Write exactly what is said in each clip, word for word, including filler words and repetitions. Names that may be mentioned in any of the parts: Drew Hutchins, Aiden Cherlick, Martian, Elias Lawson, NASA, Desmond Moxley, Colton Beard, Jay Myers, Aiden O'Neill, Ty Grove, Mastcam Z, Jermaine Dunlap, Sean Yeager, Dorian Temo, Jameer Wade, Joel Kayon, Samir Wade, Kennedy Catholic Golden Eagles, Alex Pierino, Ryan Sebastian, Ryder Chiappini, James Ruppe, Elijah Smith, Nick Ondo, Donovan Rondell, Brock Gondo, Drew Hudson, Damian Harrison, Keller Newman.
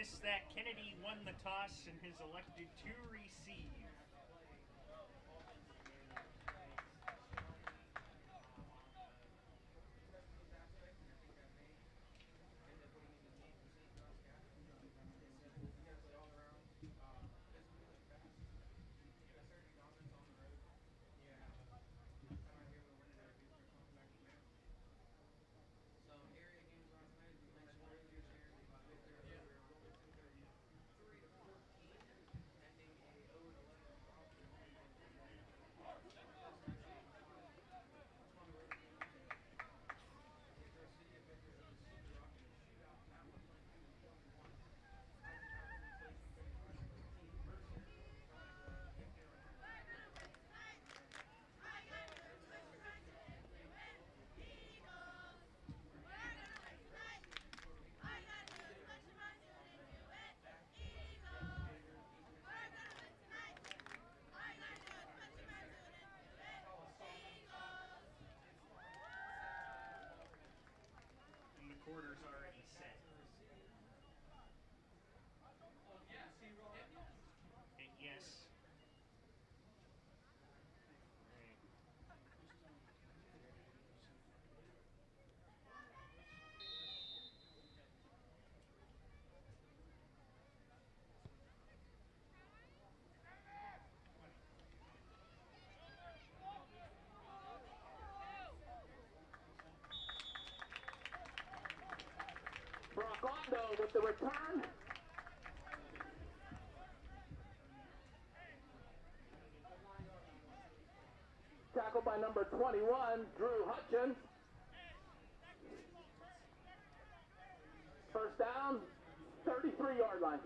missed that. Kennedy won the toss and has elected to receive. Quarters already set. And yes. With the return. Tackled by number twenty-one, Drew Hutchins. First down, thirty-three yard line.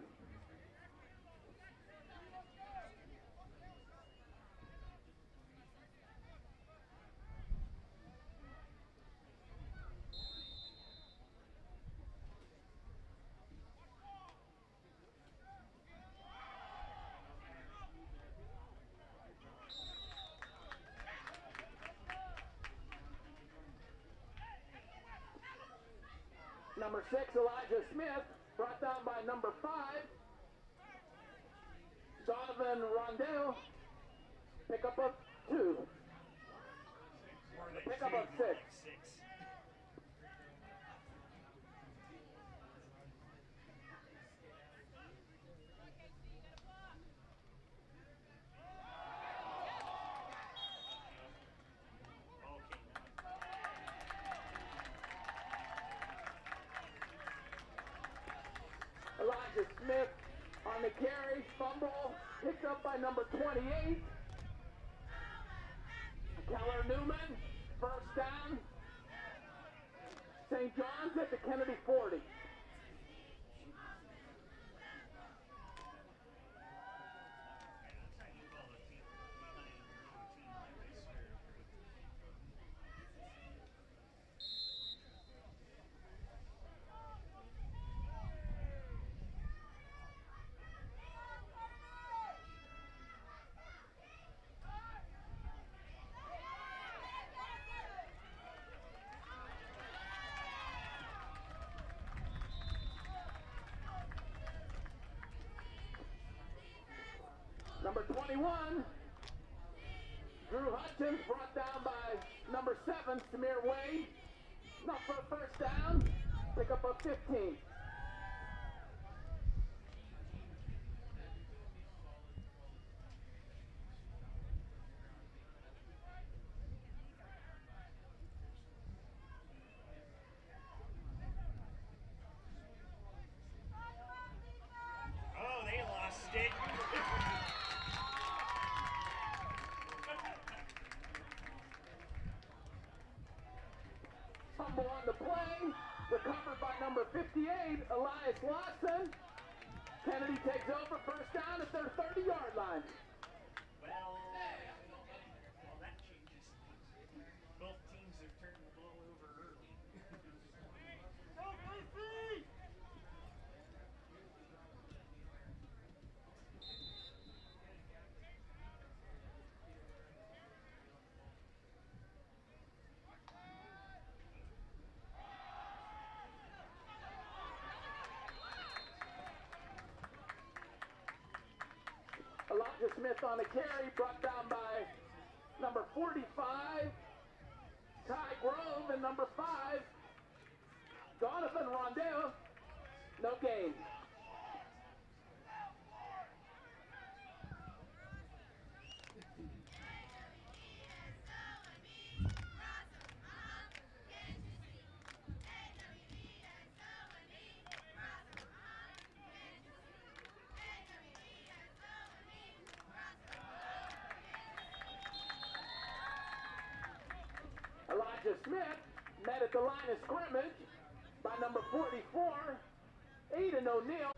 Number six, Elijah Smith, brought down by number five, Donovan Rondell. Pickup of two. Pickup of six. Smith on the carry, fumble, picked up by number twenty-eight. Keller Newman, first down. Saint John's at the Kennedy forty. Number twenty-one, Drew Hutchins, brought down by number seven, Samir Wade. Not for a first down, pick up a fifteen. Oh, they lost it. On the play, recovered by number fifty-eight, Elias Lawson. Kennedy takes over, first down at their thirty yard line. Well, well, that changes. Both teams have turned the ball over early. Smith on the carry, brought down by number forty-five, Ty Grove, and number five, Donovan Rondeau. No gain. Smith met at the line of scrimmage by number forty-four, Aiden O'Neill.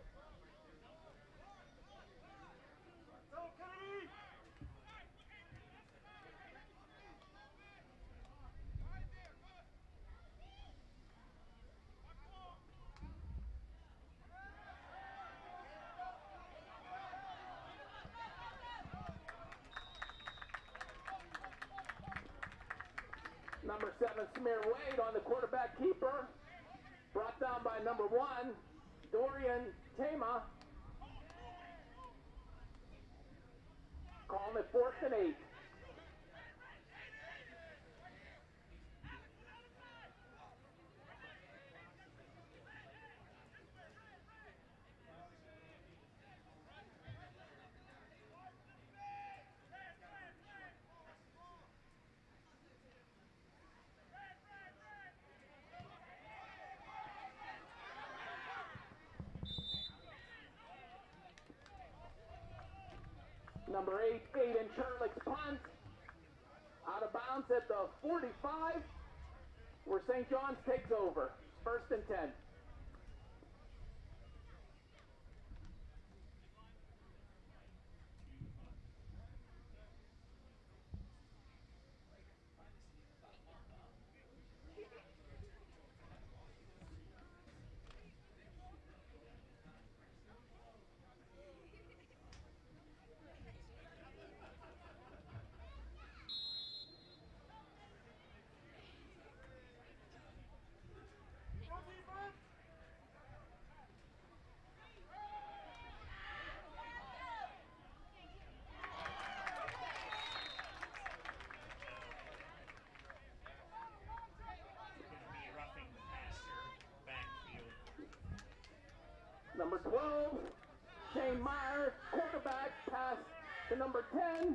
Number seven, Samir Wade on the quarterback keeper, brought down by number one, Dorian Tama. Calling it fourth and eight. Number eight, Aiden Cherlick's punt, out of bounds at the forty-five, where Saint John's takes over, first and ten. Number twelve, Shane Meyer, quarterback, pass to number ten,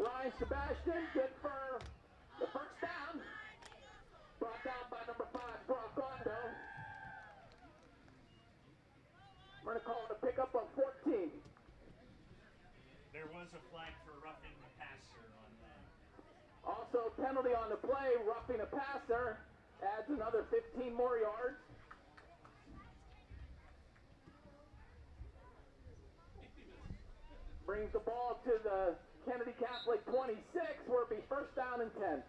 Ryan Sebastian, good for the first down, brought down by number five, Brock Gondo. We're going to call it a pickup of fourteen. There was a flag for roughing the passer on that. Also, penalty on the play, roughing a passer, adds another fifteen more yards. Brings the ball to the Kennedy Catholic twenty-six, where it'll be first down and ten.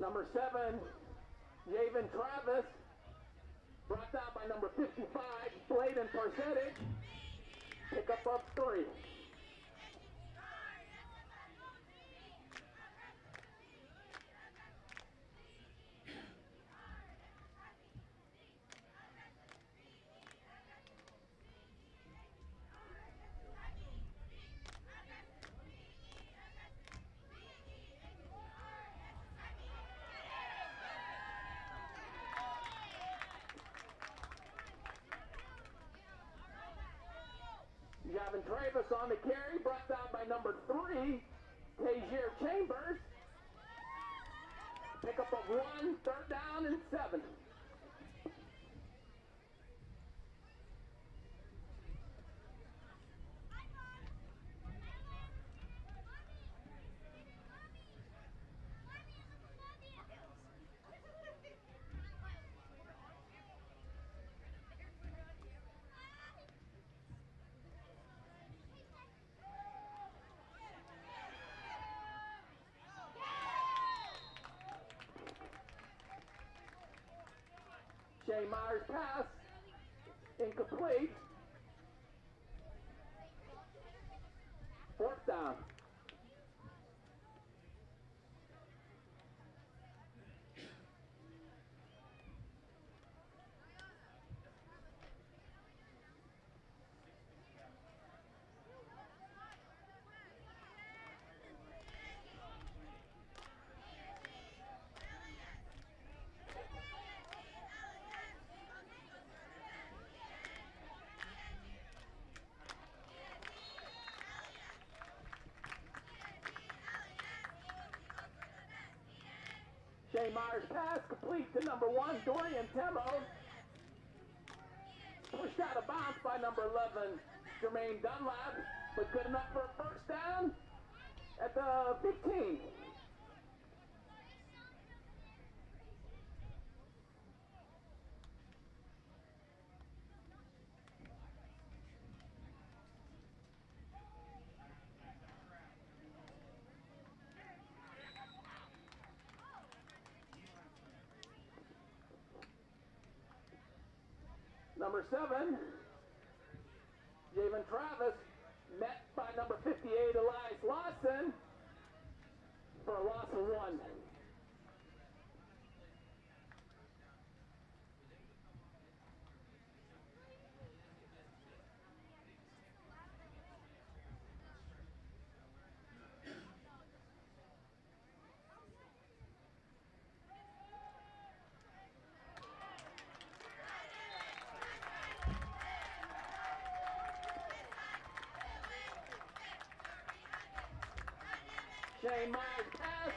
Number seven, Javen Travis, brought down by number fifty-five, Bladen Parsetic. Pick up up three. Gavin Travis on the carry, brought down by number three, Tazier Chambers. Pickup of one, third down and seven. Jay Myers pass, incomplete. down. Jay Myers pass complete to number one, Dorian Temo. Pushed out of bounds by number eleven, Jermaine Dunlap, but good enough for a first down at the fifteen. Number seven, Javen Travis, met by number fifty-eight, Elias Lawson, for a loss of one. Jay Myers pass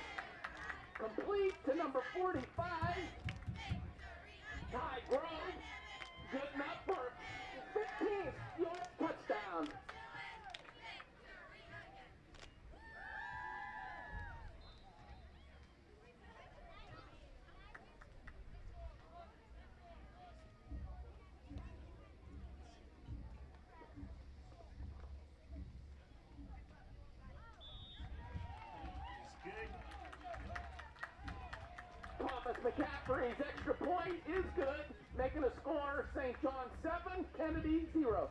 complete to number forty-five, Ty Grove, good enough for fifteen yard touchdown. McCaffrey's extra point is good, making a score Saint John's seven, Kennedy zero.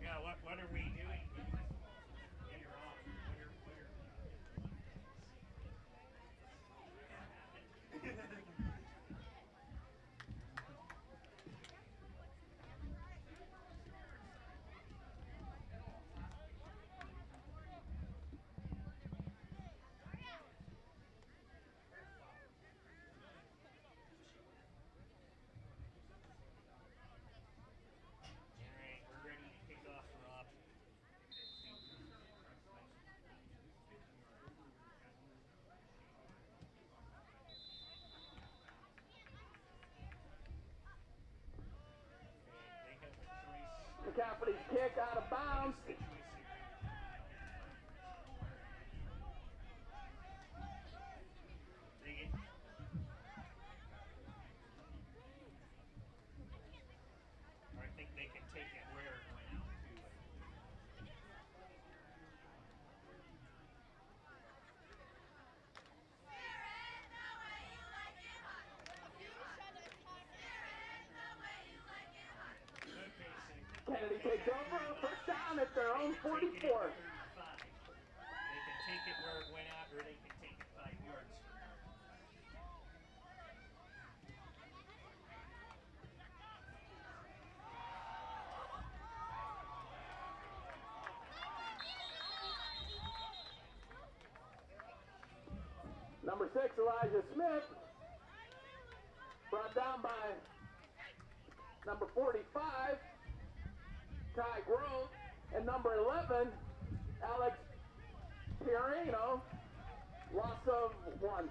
Yeah, what, what are we doing? McCaffrey's kick out of bounds. Kennedy takes over, first down at their own forty-four. They can take it where it went out, or they can take it five yards. Number six, Elijah Smith, brought down by number forty-five. Ty Grove, and number eleven, Alex Pierino, loss of one.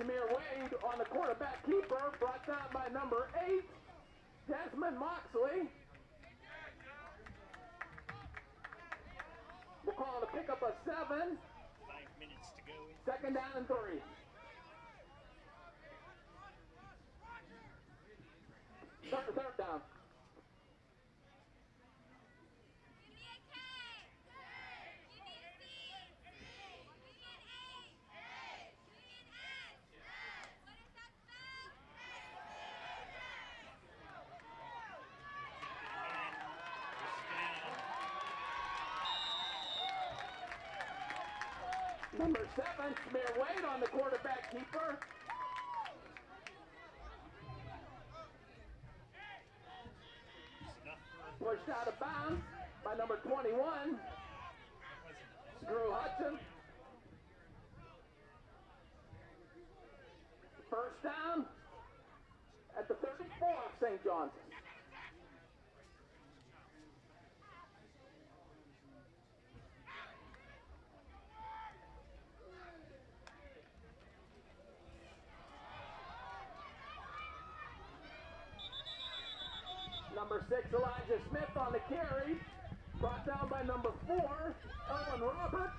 Jameer Wade on the quarterback keeper, brought down by number eight, Desmond Moxley. We'll call the pickup of seven. Five minutes to go. Second down and three. Third, third down. Number seven, Jameer Wade on the quarterback keeper. Pushed out of bounds by number twenty-one, Drew Hudson. First down at the thirty-four of Saint John's. Number six, Elijah Smith on the carry, brought down by number four, Owen Roberts.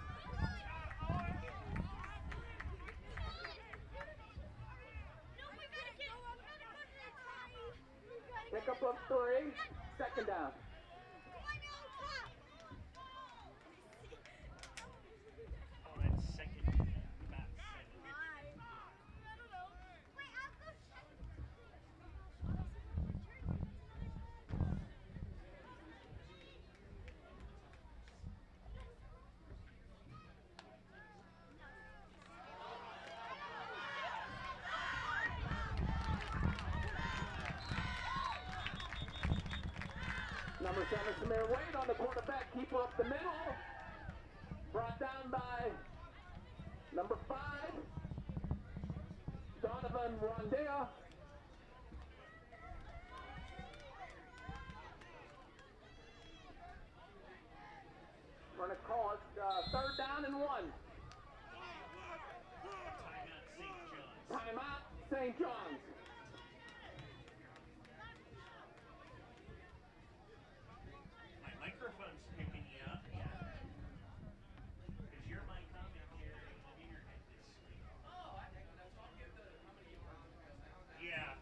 Pick up of three, second down. Number seven, Jameer Wade on the quarterback, keep up the middle. Brought down by number five, Donovan Rondea. We're gonna call it uh, third down and one. Timeout, Saint John's. Timeout, Saint John's. Microphone's picking you up, yeah. Because you're my commentary on the internet this week. Oh, I think that's all. I'll give the how many you are. Yeah.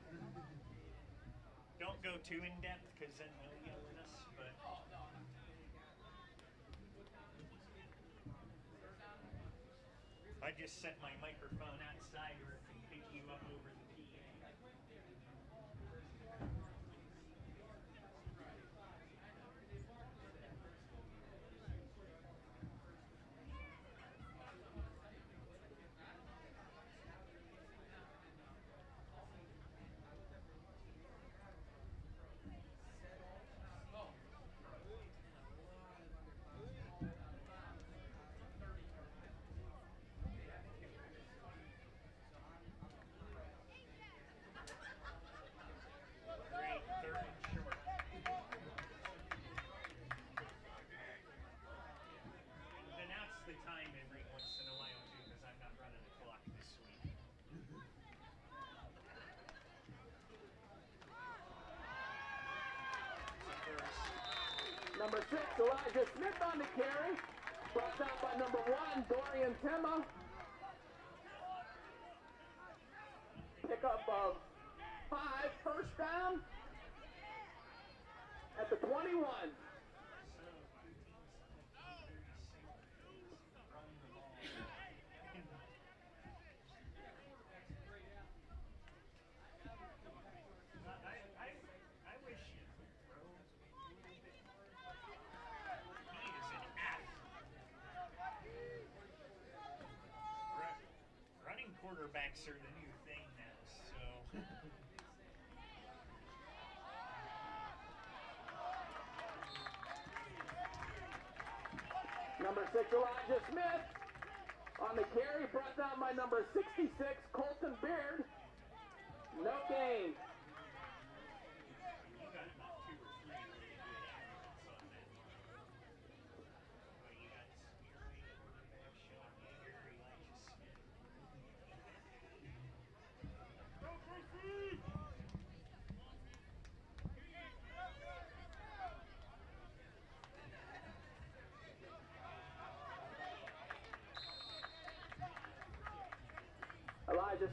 Don't go too in depth because then they'll yell at us. But. Oh, no, I'm telling you. I just set my microphone outside or it can pick you up over the P A. Number six, Elijah Smith on the carry, brought down by number one, Dorian Tema. Pick up of five, first down at the twenty-one. Quarterbacks are the new thing now, so. Number six, Elijah Smith on the carry, brought down by number sixty-six, Colton Beard. No gain.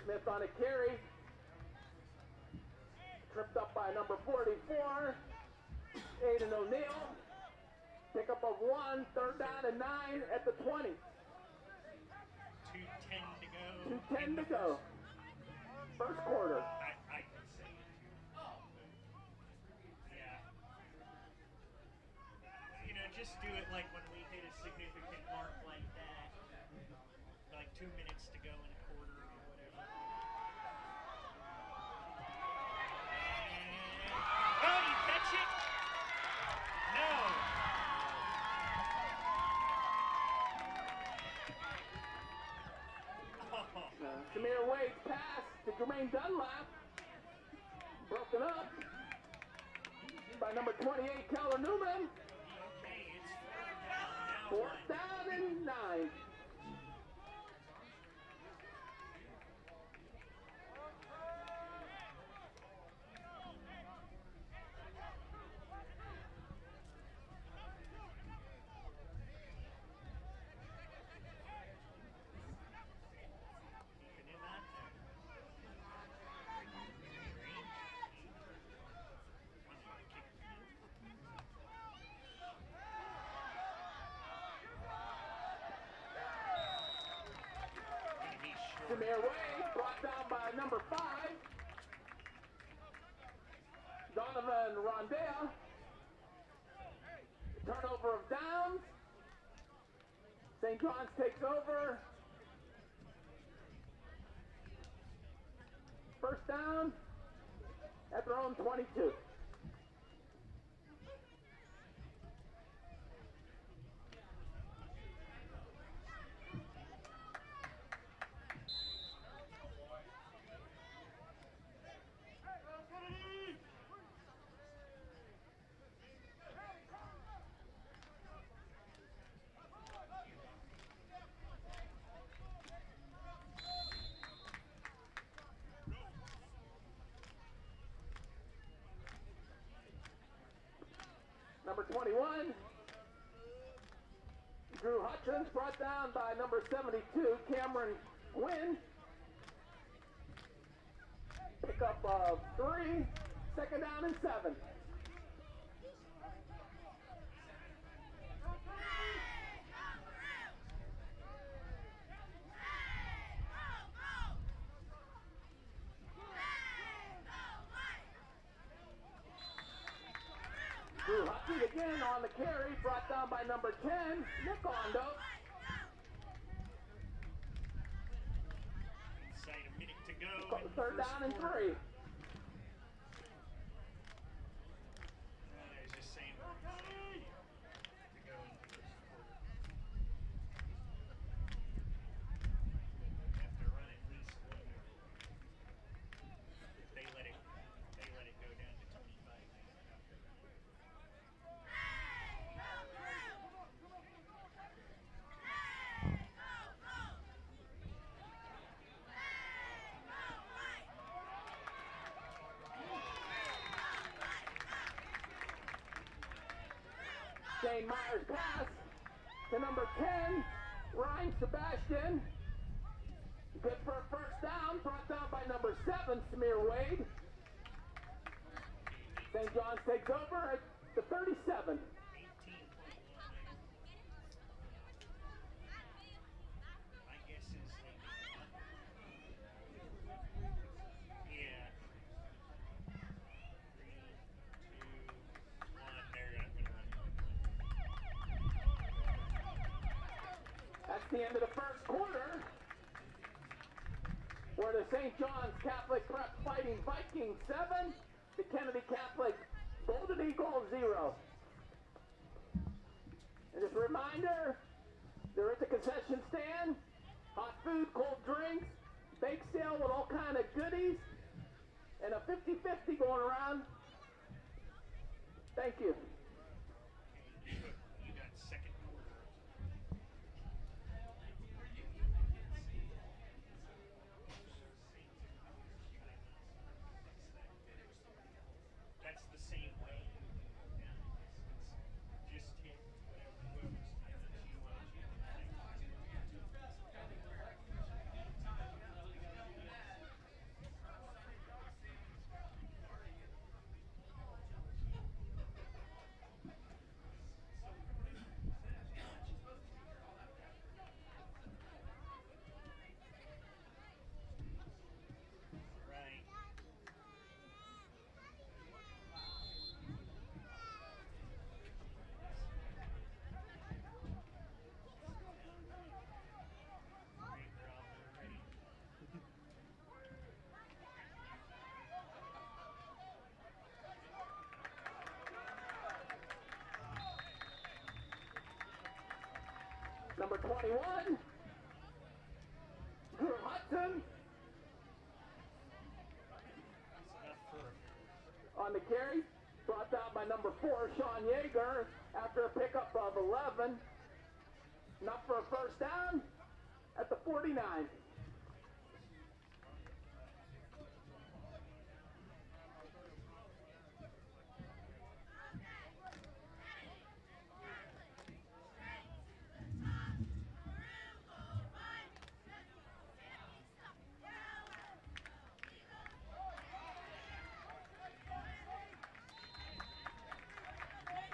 Smith on a carry. Tripped up by number forty-four, Aiden O'Neill. Pickup of one, third down and nine at the twenty. two ten to go. two ten to go. First quarter. I, I can say it. Oh. Yeah. You know, just do it like when we hit a significant mark like that. Like two minutes to go in a quarter or whatever. And... oh, you catch it? No. Uh, Jameer Wade's pass to Jermaine Dunlap. Broken up by number twenty-eight, Keller Newman. Okay, it's fourth down and nine. Jameer Wade brought down by number five, Donovan Rondale. Turnover of downs. Saint John's takes over. First down at their own twenty-two. twenty-one, Drew Hutchins brought down by number seventy-two, Cameron Gwynn. Pickup of three, second down and seven. Again on the carry, brought down by number ten, Nick Ondo. Inside a minute to go. And third down and three. Uh, I was just saying, inside a minute to go in the first quarter. Have to run at least one. If they let it, if they let it go down to twenty-five. Shane Myers pass to number ten, Ryan Sebastian. Good for a first down, brought down by number seven, Jameer Wade. Saint John's takes over at the thirty-seven. The end of the first quarter, where the Saint John's Catholic Prep Fighting Vikings seven, the Kennedy Catholic Golden Eagles zero. And just a reminder, they're at the concession stand, hot food, cold drinks, bake sale with all kind of goodies, and a fifty fifty going around. Thank you. You got second. number twenty-one, Drew Hudson. On the carry, brought down by number four, Sean Yeager, after a pickup of eleven. Not for a first down at the forty-nine.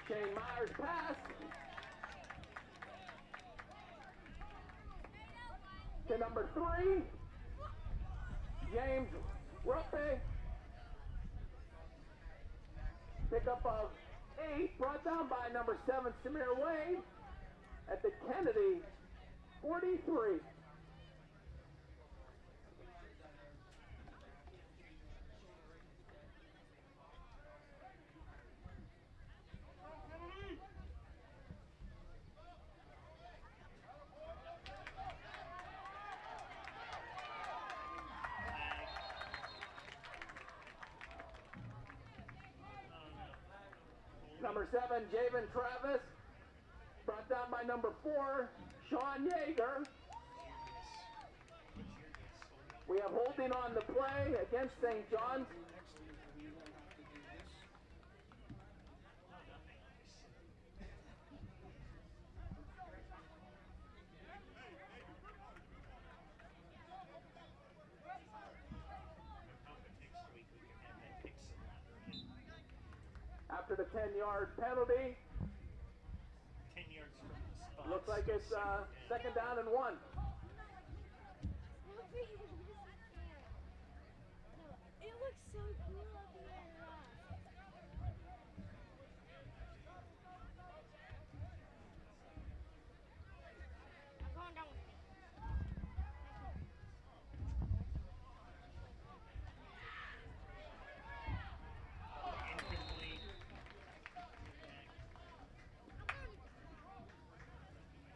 Shane Myers pass. To number three, James Ruppe. Pickup of eight, brought down by number seven, Samir Wade at the Kennedy forty-three. Number seven, Javen Travis, brought down by number four, Sean Yeager. We have holding on the play against Saint John's. After the ten-yard penalty, ten yards from the spot. Looks like it's uh, second down and one. It looks so cool up there.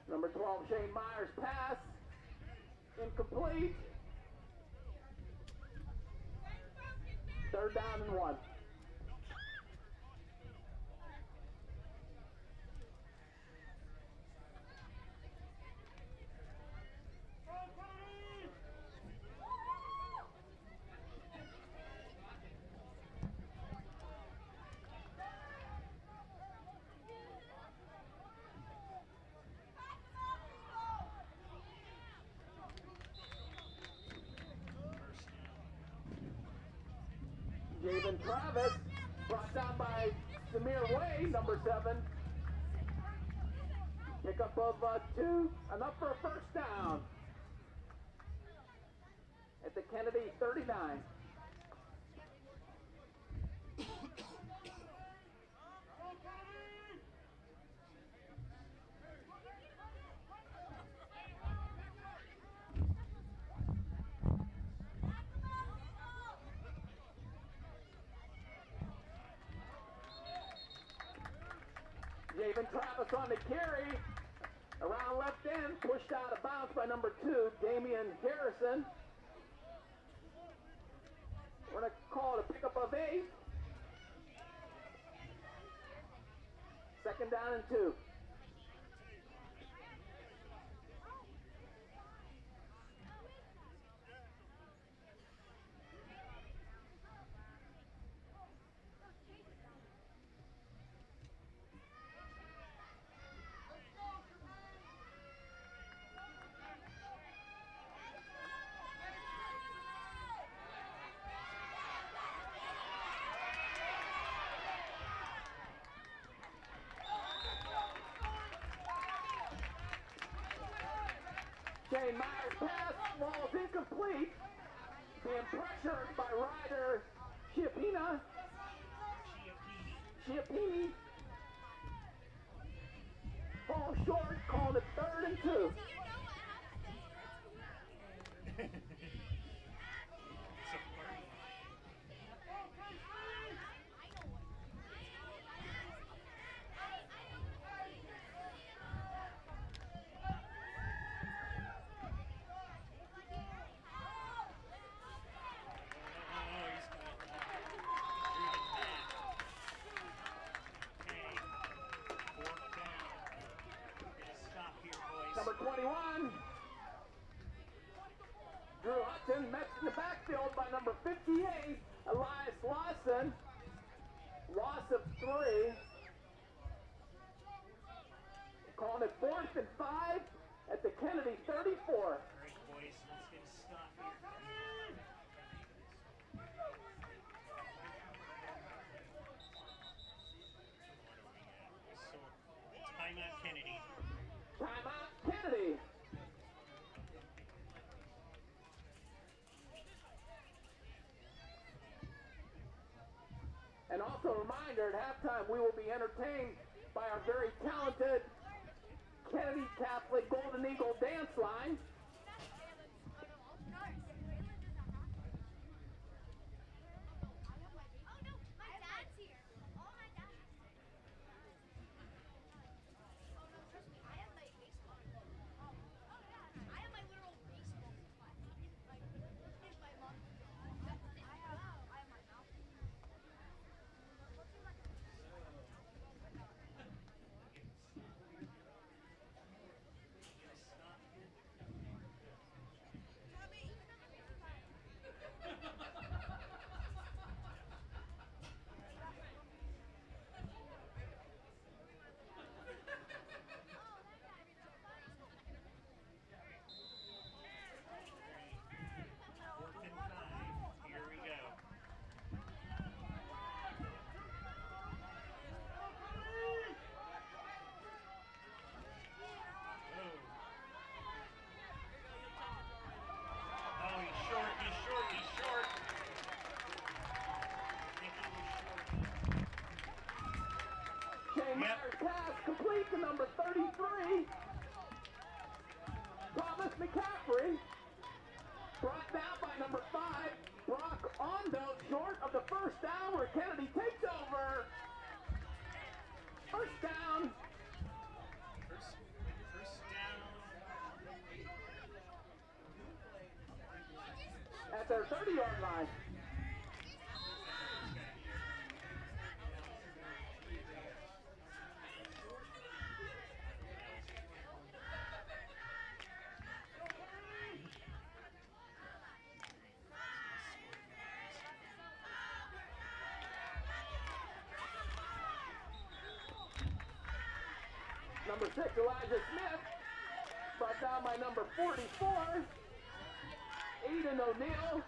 Number twelve, Shane Myers, pass, incomplete. Third down and one. Javen Travis, brought down by Samir Wade, number seven. Pickup of uh, two, enough for a first down at the Kennedy thirty-nine. Javen Travis on the carry, around left end, pushed out of bounds by number two, Damian Harrison. We're going to call it a pickup of eight. Second down and two. Shane Myers pass, ball is incomplete. Being pressured by rider Chiappina. Chiappini. Ball short, called it third and two. number fifty-eight, Elias Lawson. Loss of three. Calling it fourth and five at the Kennedy thirty-four. Great boys, let's get a stop here. So, timeout Kennedy. Timeout Kennedy. And also a reminder, at halftime we will be entertained by our very talented Kennedy Catholic Golden Eagle dance line. At their thirty-yard line. Number six, Elijah Smith, brought down by number forty-four. Aiden O'Neill.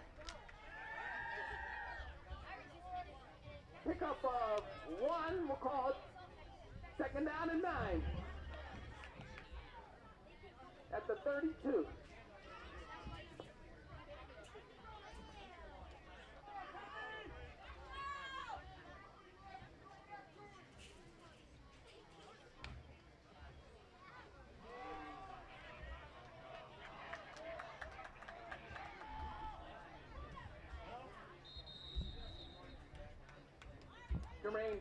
Pickup of one, we'll call it second down and nine. At the thirty-two.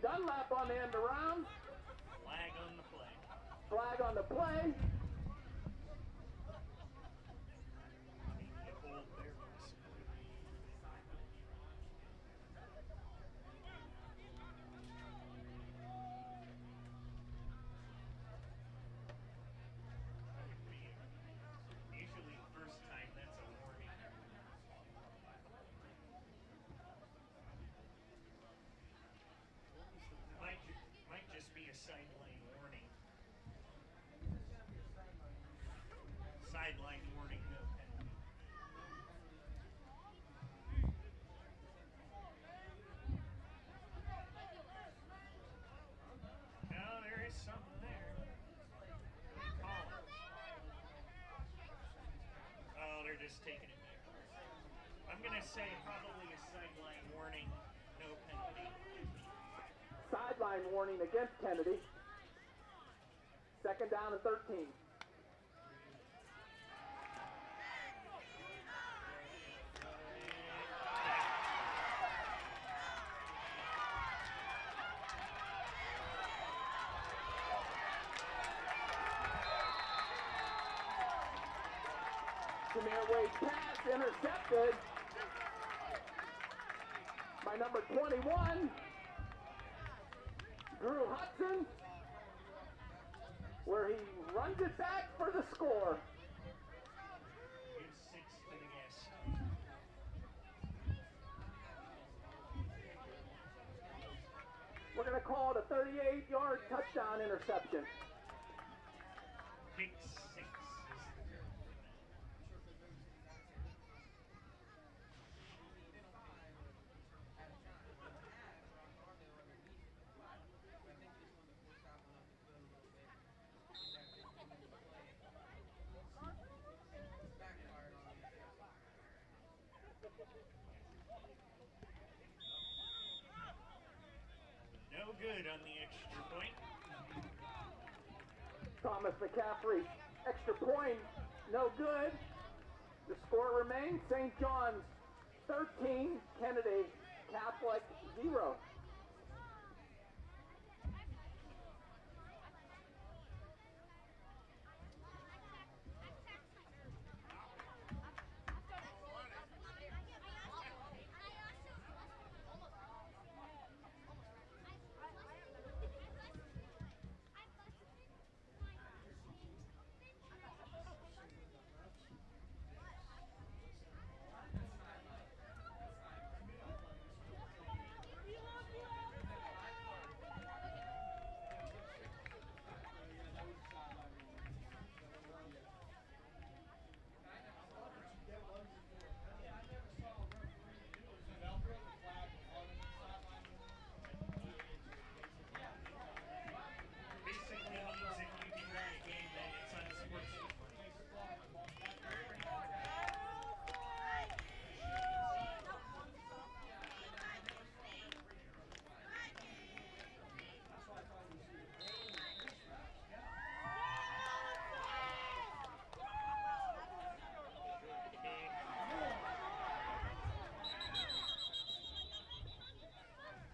Dunlap on the end around. Flag on the play. Flag on the play. Sideline warning, no penalty. No, there is something there. Good call. Oh, they're just taking it back. I'm going to say probably a sideline warning, no penalty. Sideline warning against Kennedy. Second down and thirteen. Pass intercepted by number twenty-one, Drew Hudson, where he runs it back for the score. Give six to the guest. called a thirty-eight yard touchdown interception. Pick six. No good on the extra point. Thomas McCaffrey, extra point, no good. The score remains Saint John's thirteen, Kennedy Catholic zero.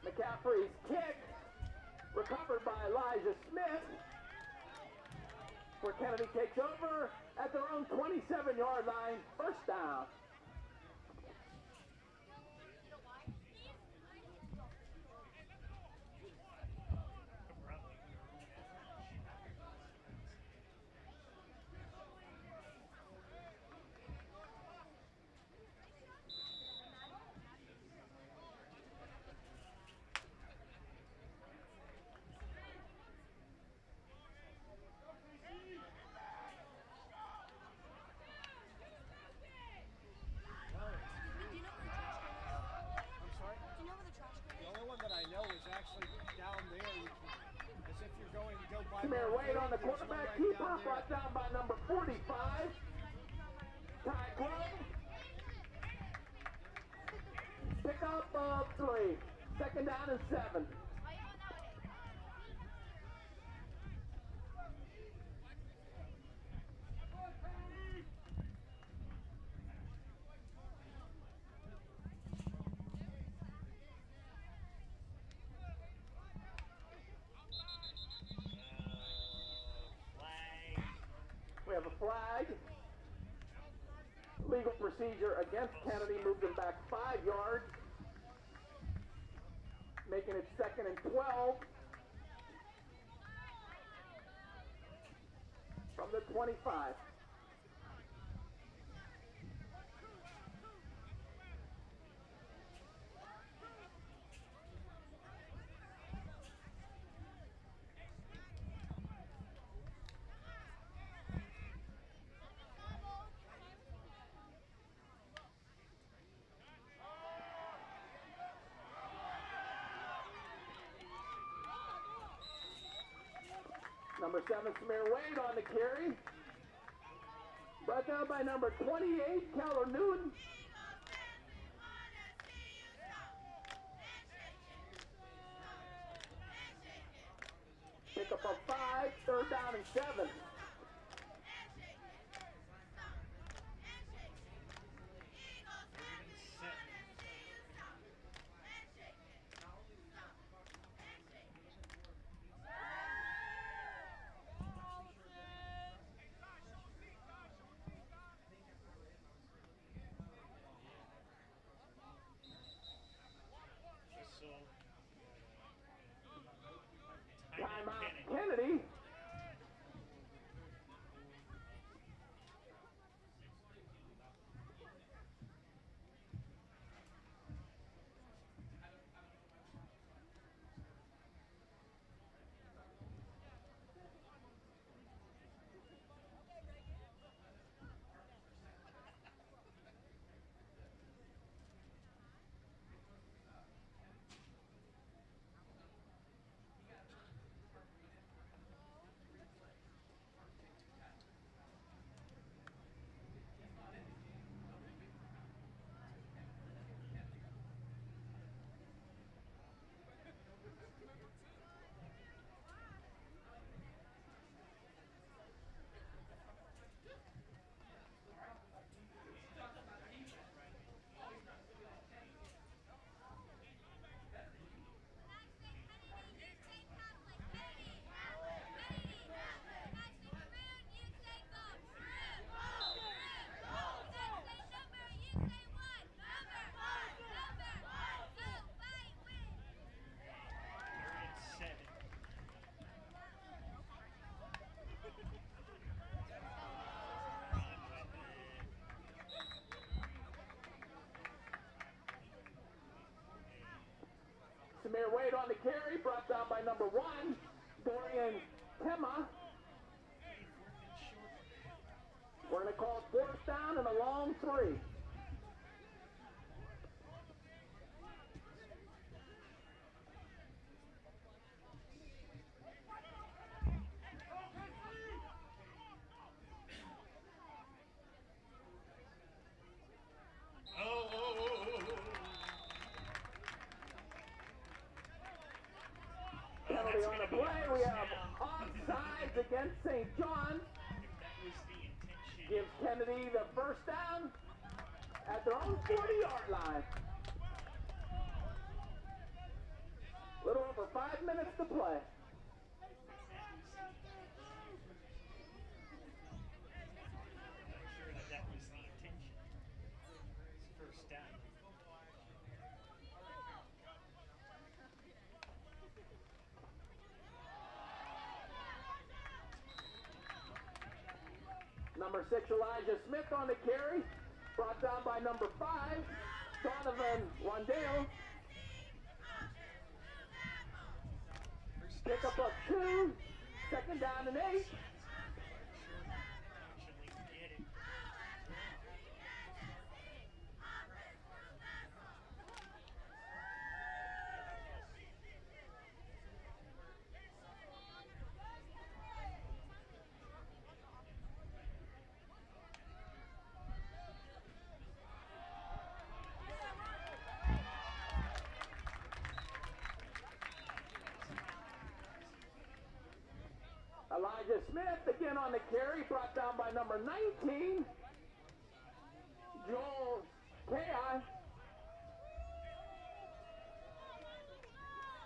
McCaffrey's kick, recovered by Elijah Smith, where Kennedy takes over at their own twenty-seven yard line, first down. Samir Wade on the quarterback keeper, brought down by number forty-five, Ty Glow. Pick up of three, second down and seven. Flag. Legal procedure against Kennedy moved him back five yards, making it second and twelve from the twenty-five. Number seven, Samir Wade on the carry. Brought down by number twenty-eight, Keller Newton. Pick up a five, third down and seven. Timeout Kennedy. Mayor Wade on the carry, brought down by number one, Dorian Pema. We're going to call fourth down and a long three. On the play, we have offsides against Saint John's. Gives Kennedy the first down at their own forty-yard line. A little over five minutes to play. I'm sure that that was the intention. First down. Number six, Elijah Smith on the carry, brought down by number five, Donovan Wandale. Pick up of two, second down and eight. Elijah Smith again on the carry, brought down by number nineteen, Joel Kayon.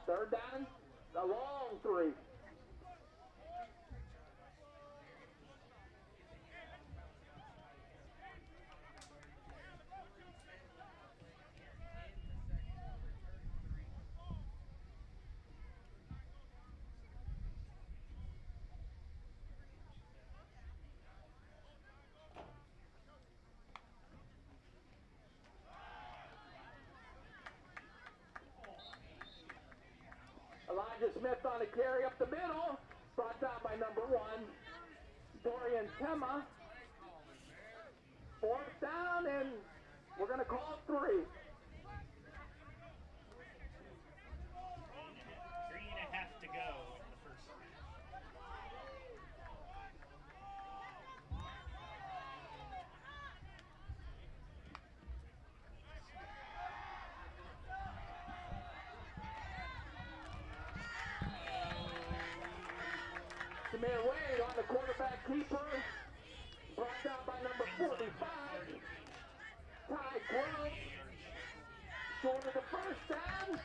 Third down, the long three. Elijah Smith on the carry up the middle, brought down by number one, Dorian Pema. Fourth down, and we're going to call three. Three and a half to go in the first half. Mayor Wade on the quarterback keeper, brought down by number forty-five, Ty Grove. Short of the first down.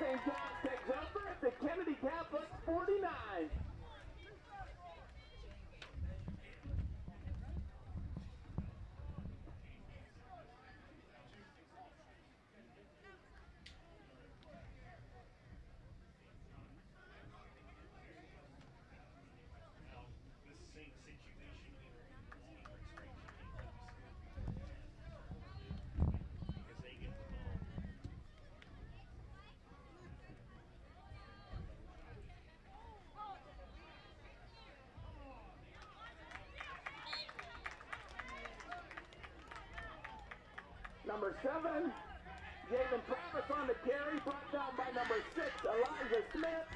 Saint John's takes over at the Kennedy Catholic forty-nine. Number seven, Javen Travis on the carry, brought down by number six, Elijah Smith.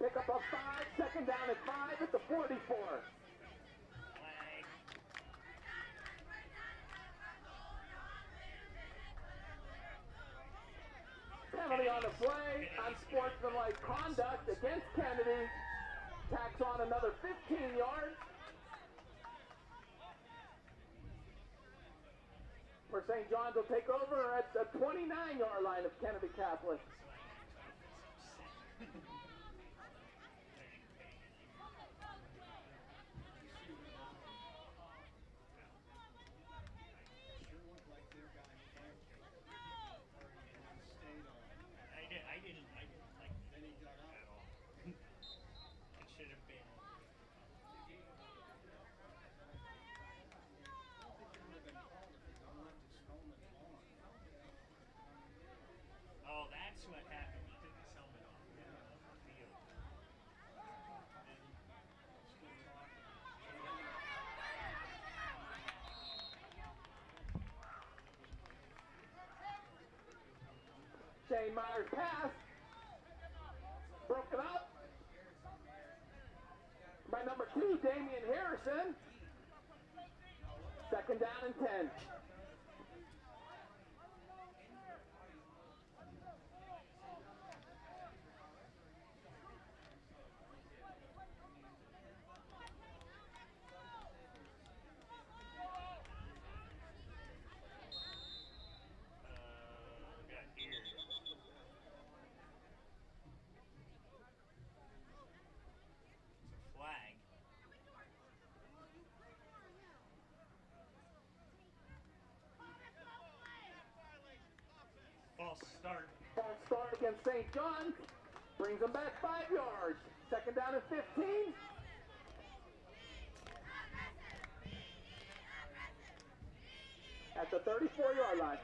Pick up a five, second down at five at the forty-four. Penalty on the play, unsportsmanlike conduct against Kennedy. Tacks on another fifteen yards. Where Saint John's will take over at the twenty-nine yard line of Kennedy Catholic. I did, I didn't, I didn't like that at all. It should have been. I don't think it would have been called if he'd gone up to Stoneman's lawn. Saint Meyer's pass. Broken up by number two, Damian Harrison. Second down and ten. Start. False start against Saint John's. Brings them back five yards. Second down and fifteen. At the thirty-four yard line.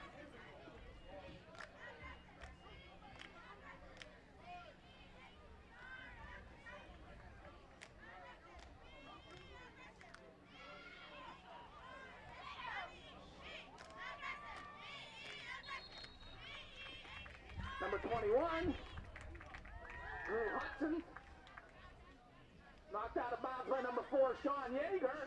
twenty-one, Drew Hudson, knocked out of bounds by number four, Sean Yeager.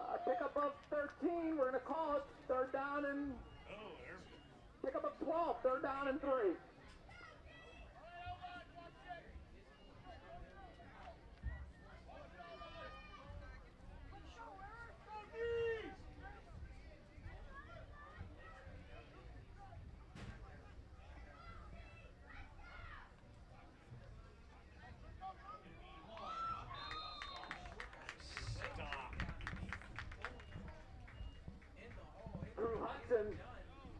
Uh, pick up of thirteen, we're going to call it third down and pick up of twelve, third down and three.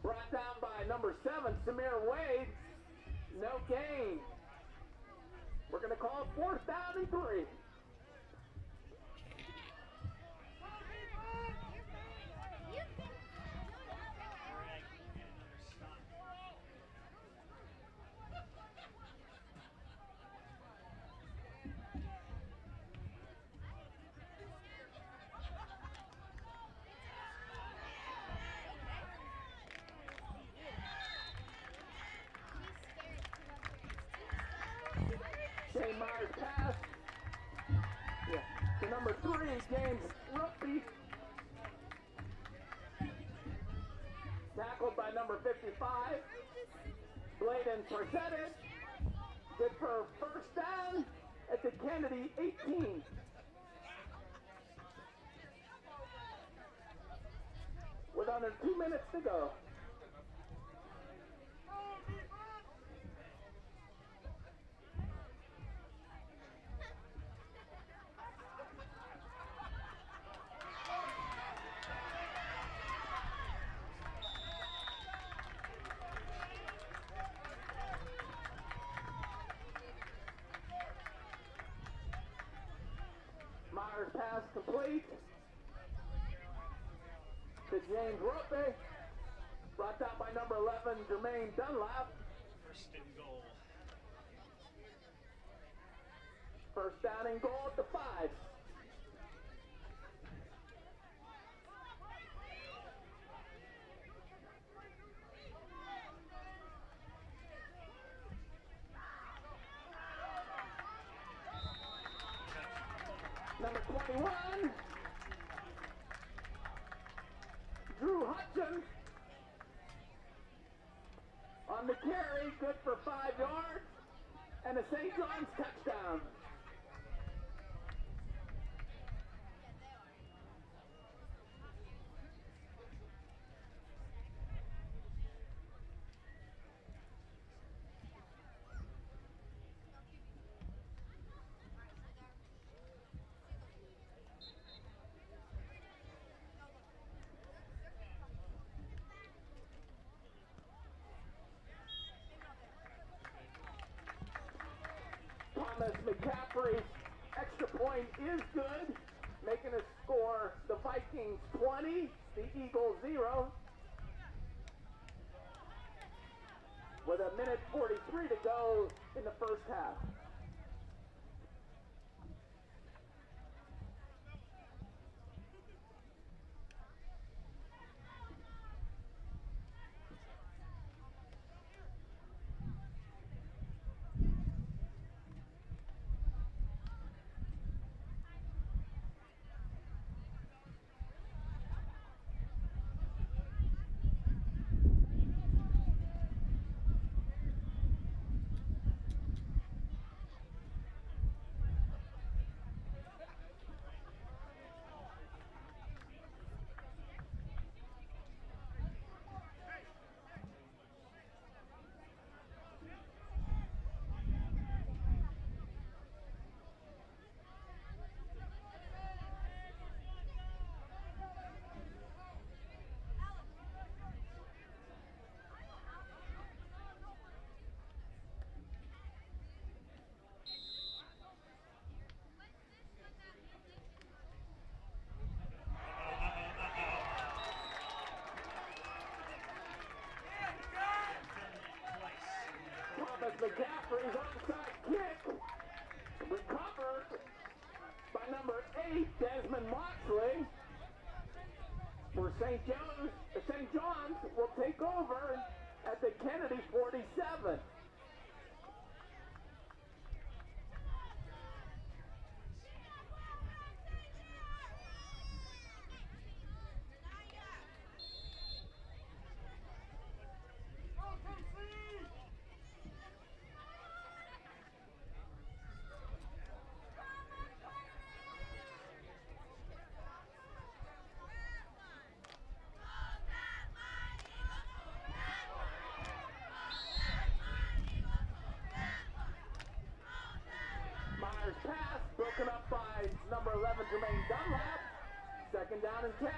Brought down by number seven, Samir Wade. No gain. We're going to call fourth down and three. Myers pass. Yeah. The number three is James Ruppy. Tackled by number fifty-five. Bladen Persettis. Good for first down at the Kennedy eighteen. With under two minutes to go. Pass complete to James Ruppe, brought out by number eleven, Jermaine Dunlap. First and goal. First down and goal at the five. Number twenty-one, Drew Hudson, on the carry, good for five yards, and a Saint John's touchdown. Thomas McCaffrey's extra point is good, making a score the Vikings twenty, the Eagles zero. With a minute forty-three to go in the first half. McCaffrey's onside kick, recovered by number eight, Desmond Moxley. For Saint John's, Saint John's will take over at the Kennedy forty-seven. Pass broken up by number eleven, Jermaine Dunlap. Second down and ten.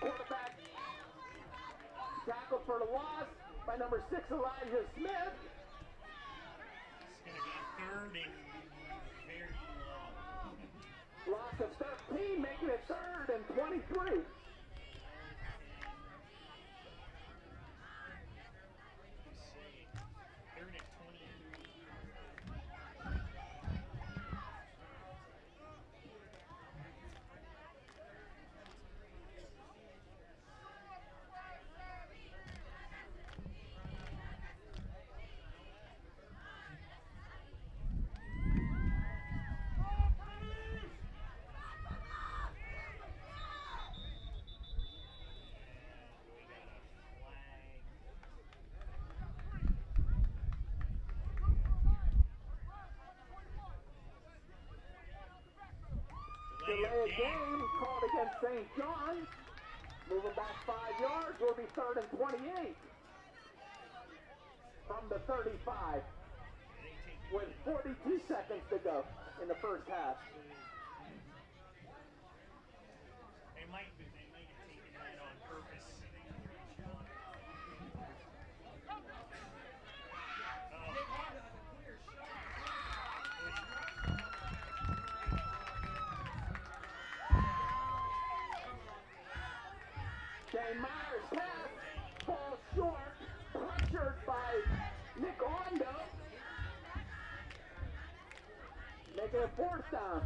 Quarterback tackle for the loss by number six, Elijah Smith. It's going to be third and very long. Loss of thirteen, making it third and twenty-three. Delay a game called against Saint John's. Moving back five yards, will be third and twenty-eight from the thirty-five with forty-two seconds to go in the first half. They might be, they might have taken that on purpose. Jay Myers' pass falls short, pressured by Nick Ondo. Making a fourth down.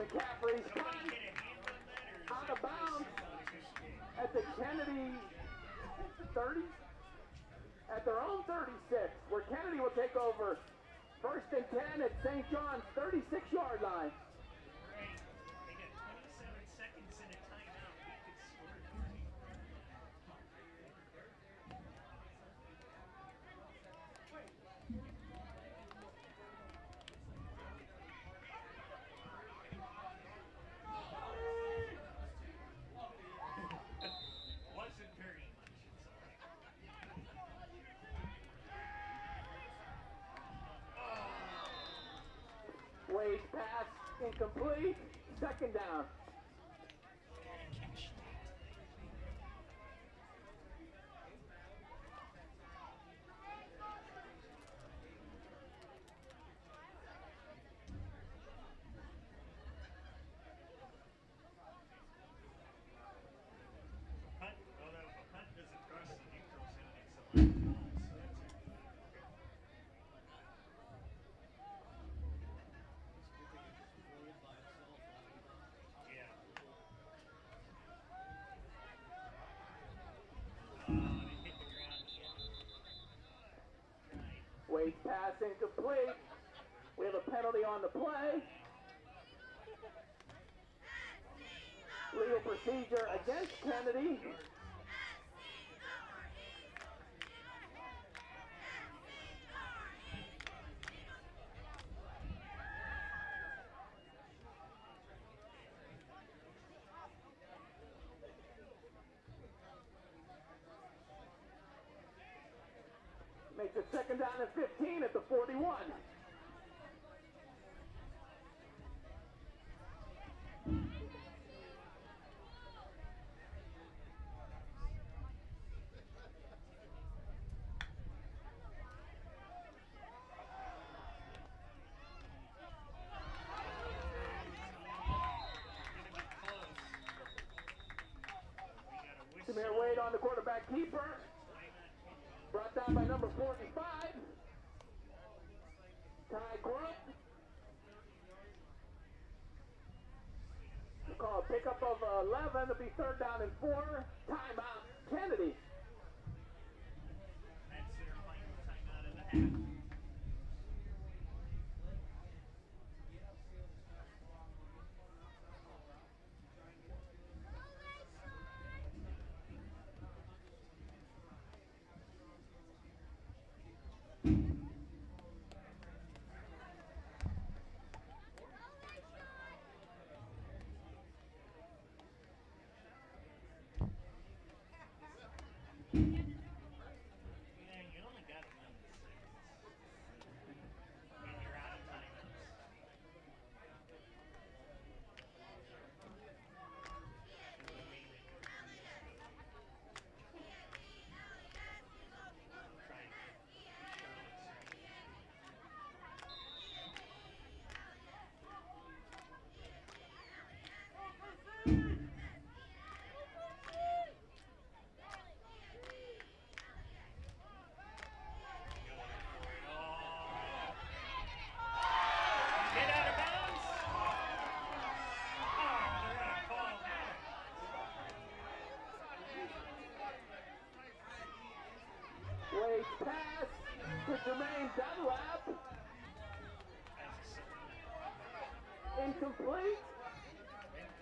McCaffrey's punch out of bounds at the Kennedy thirty, at their own thirty-six, where Kennedy will take over first and ten at Saint John's thirty-six-yard line. Wade pass incomplete, second down. pass incomplete. We have a penalty on the play. Legal procedure against Kennedy. Makes it second down and fifteen at the forty-one. Samir Wade on the quarterback keeper. Brought down by number forty-five, Ty Grubb. We call a pickup of eleven, it'll be third down and four, timeout, Kennedy. That's their final timeout of the half. Pass to Jermaine Dunlap. Incomplete.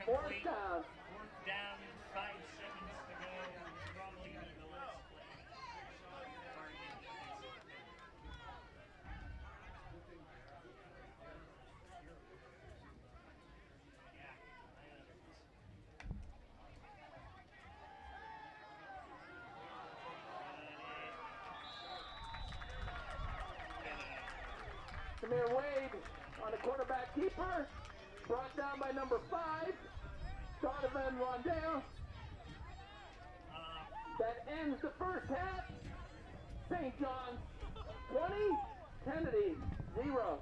Fourth down. Fourth down, five seconds to go. Probably going to be the last play. Samir Wade on the quarterback keeper, brought down by number five, Donovan Rondale. That ends the first half. Saint John's twenty, Kennedy zero.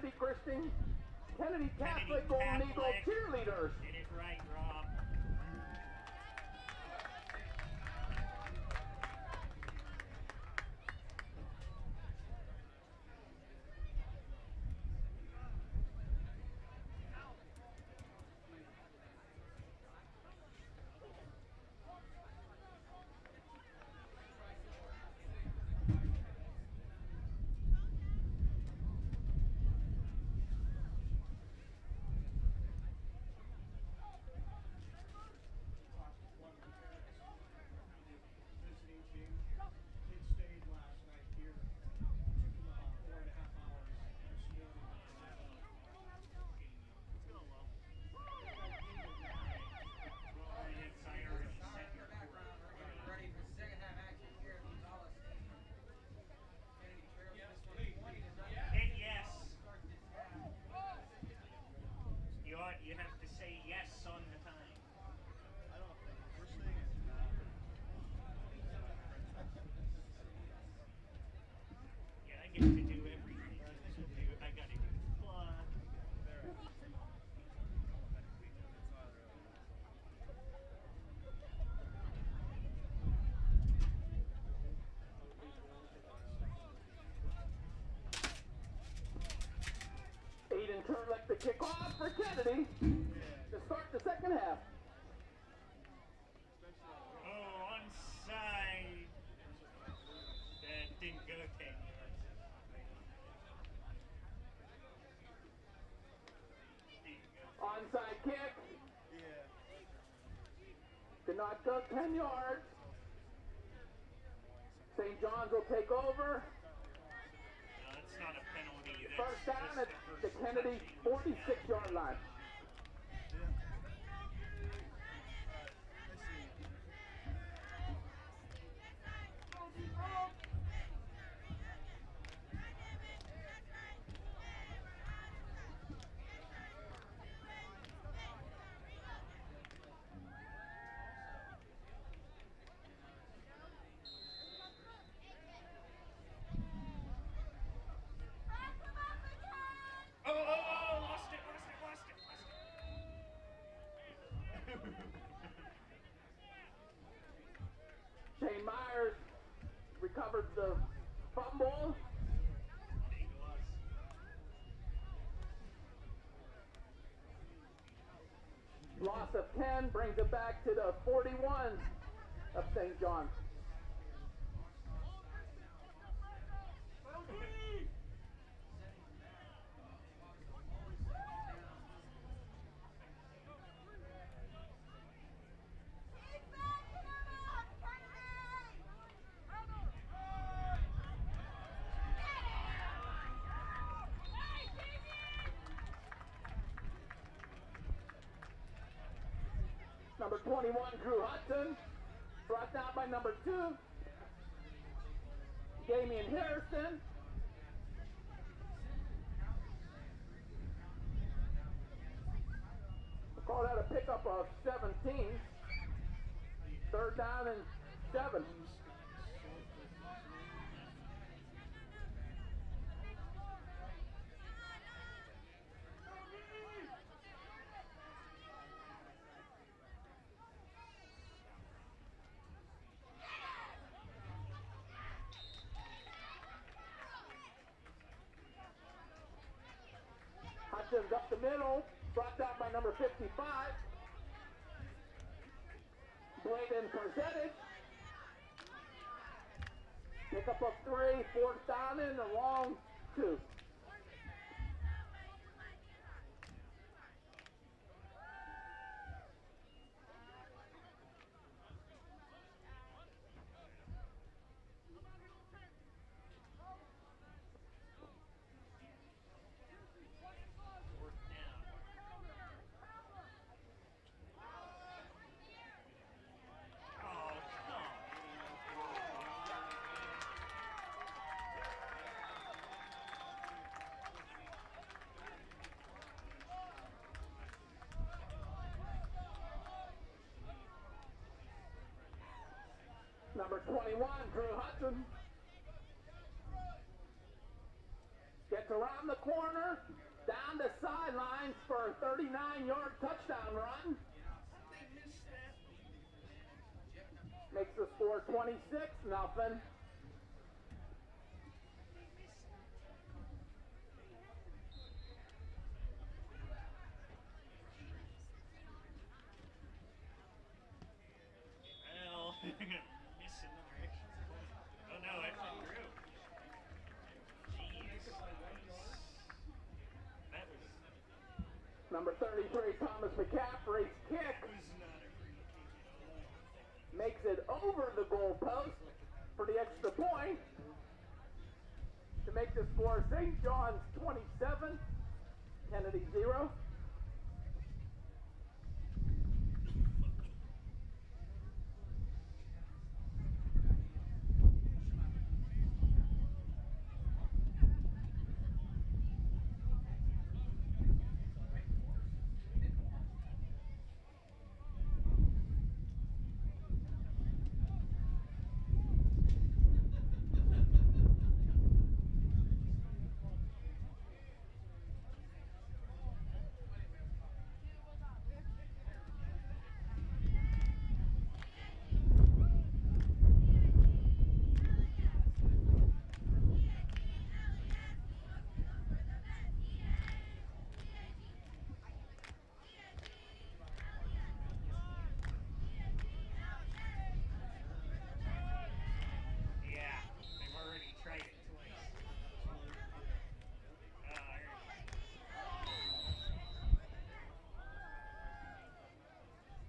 Kennedy Christing, Kennedy Catholic Golden Eagle cheerleaders. Did it right, Rob. You have to say yes on the time. I don't think we're saying it. Yeah, I get to do everything. I gotta do plug. Aiden Turlick the kickoff for Kennedy to start the second half. Oh, onside. That didn't go Kennedy. Onside kick. Yeah. Did not go ten yards. Saint John's will take over. That's not a penalty. That's first down at the Kennedy forty-six yard line. Shane Myers recovered the fumble. Loss of ten brings it back to the forty-one of Saint John's. Number twenty-one, Drew Hudson, brought down by number two, Damian Harrison. We'll call that a pickup of seventeen. Third down and seven. Hutchins up the middle, brought down by number fifty-five. Bladen Perzetic. Pick up of three, fourth down and a long two. Number twenty-one, Drew Hudson, gets It's around the corner, down the sidelines for a thirty-nine yard touchdown run. Makes the score twenty-six nothing. Number thirty-three, Thomas McCaffrey's kick makes it over the goalpost for the extra point to make the score Saint John's twenty-seven, Kennedy zero.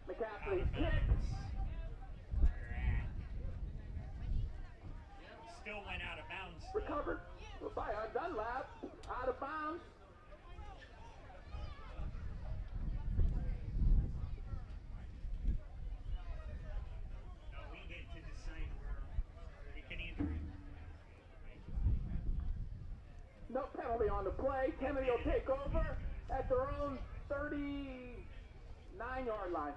McCaffrey's kick. Still went out of bounds. Recovered by Dunlap. Out of bounds. No, we get to decide where we can either. No penalty on the play. Kennedy will take over at their own thirty-nine yard line.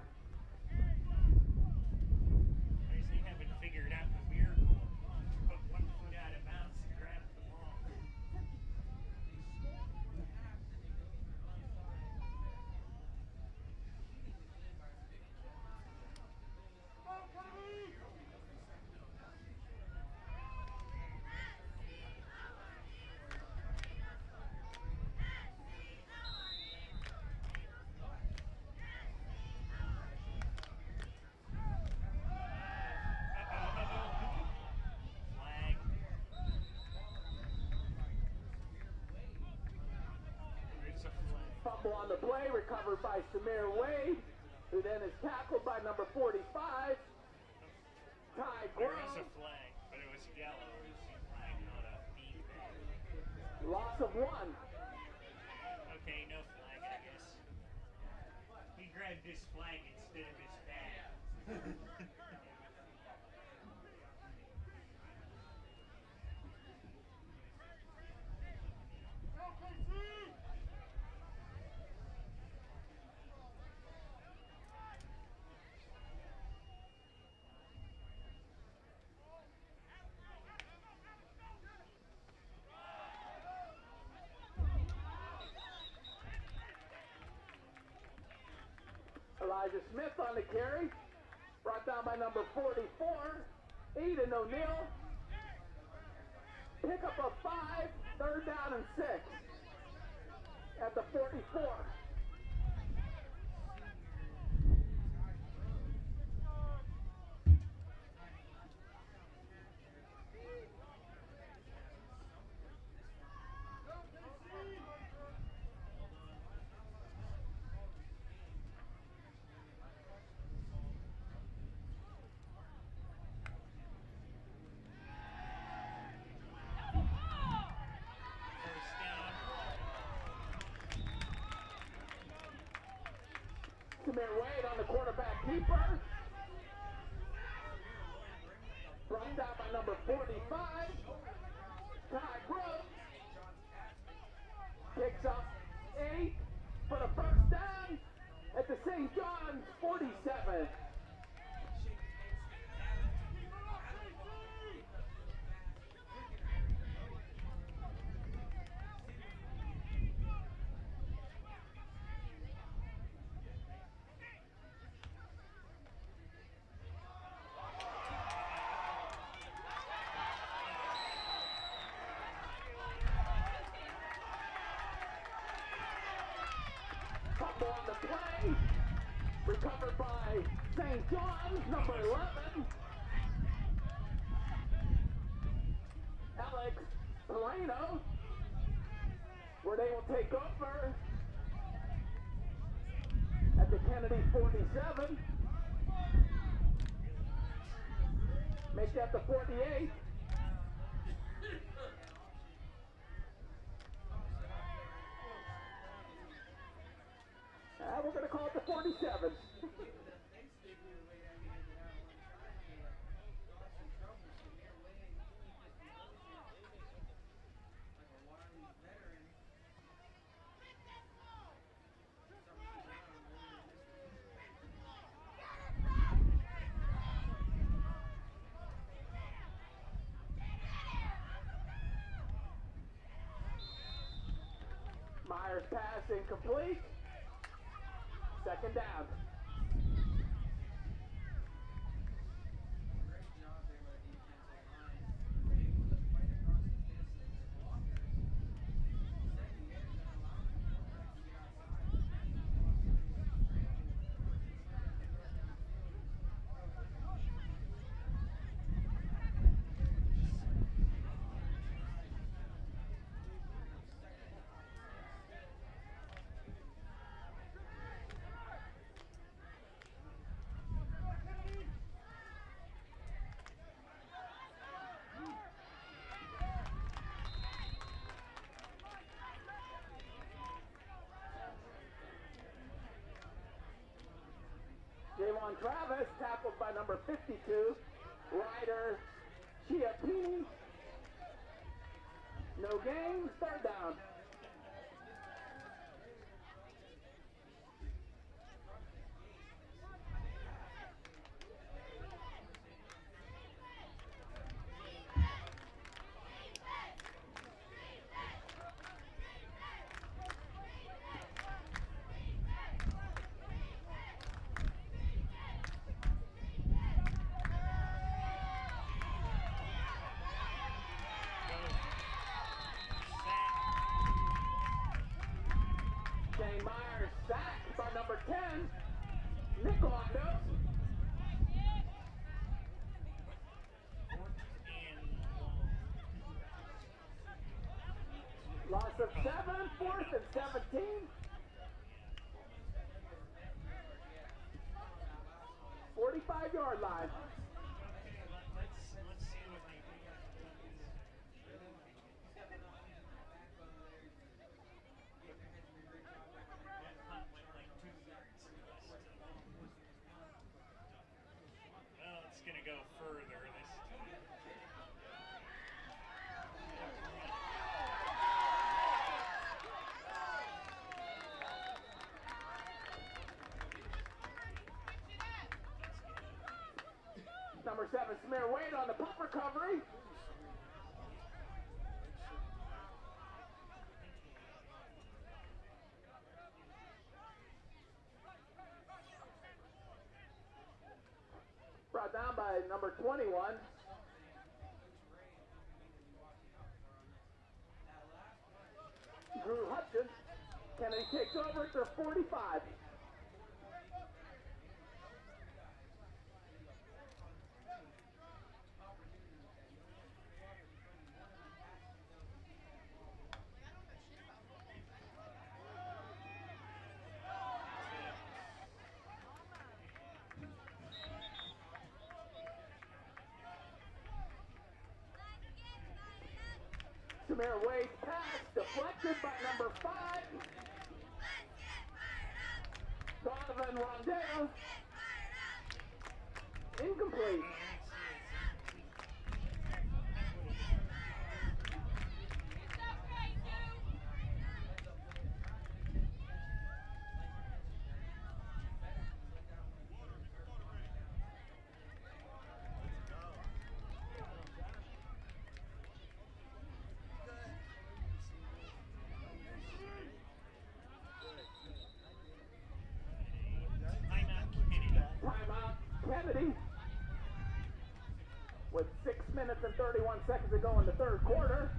On the play, recovered by Samir Wade, who then is tackled by number forty-five, Ty Groves. There was a flag, but it was yellow. It was a flag, not a beat. Loss of one. Okay, no flag, I guess. He grabbed his flag instead of his bag. Elijah Smith on the carry, brought down by number forty-four, Aiden O'Neill. Pick up a five, third down and six at the forty-four. Wade on the quarterback keeper. Brought down by number forty-five, Ty Groves. Picks up eight for the first down at the Saint John's forty-seven. up on the play. Recovered by Saint John's, number eleven. Alex Polano, where they will take over at the Kennedy forty-seven. Make that the forty-eight. Uh, we're going to call it the forty-seven. Myers pass incomplete. Second down. Javon Travis, tackled by number fifty-two, Ryder Chiappini. No gain, third down. Myers sacked by number ten, Nicolando. Loss of seven, fourth and seventeen. forty-five yard line. Going to go further this time. Number seven, Samir Wade on the punt recovery. Down by number twenty-one. Drew Hudson. Kennedy takes over at their forty-five. Samir Wade pass deflected by number five. Donovan Rondell. Incomplete. Kennedy with six minutes and thirty-one seconds to go in the third quarter.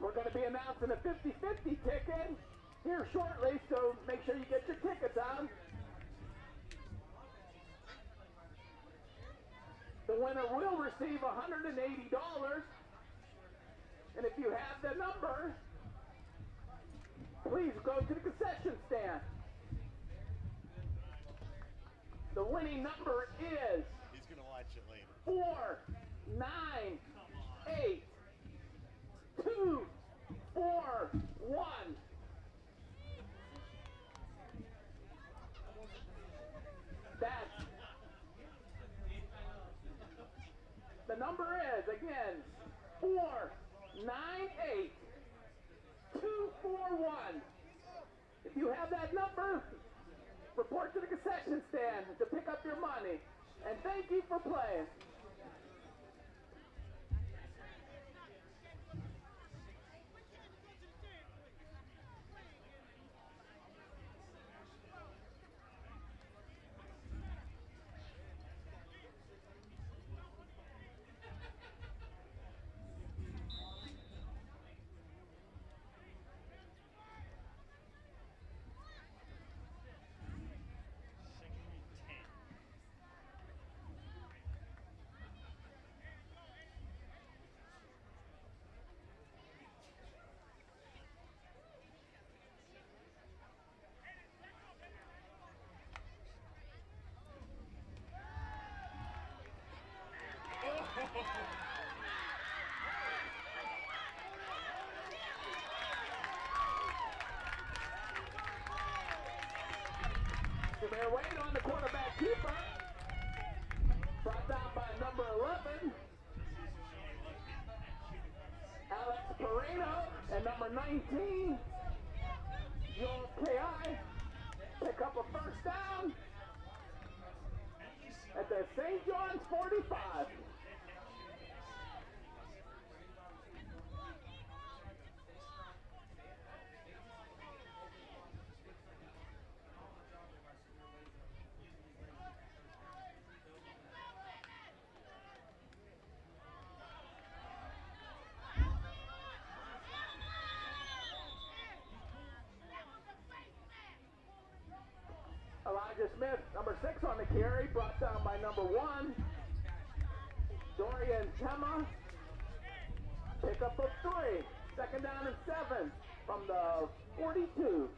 We're going to be in amounts in a fifty fifty ticket here shortly, so make sure you get your tickets out. The winner will receive one hundred eighty dollars, and if you have the number, please go to the concession stand. The winning number is He's gonna watch it later. four nine eight two four one. That's the number is again four nine eight two four one. If you have that number, report to the concession stand to pick up your money. And thank you for playing. Their weight on the quarterback keeper, brought down by number eleven, Alex Perino, and number nineteen, Joel K I, pick up a first down at the Saint John's forty-five. Smith, number six on the carry, brought down by number one, Dorian Tema, pick up of three, second down and seven from the forty-two.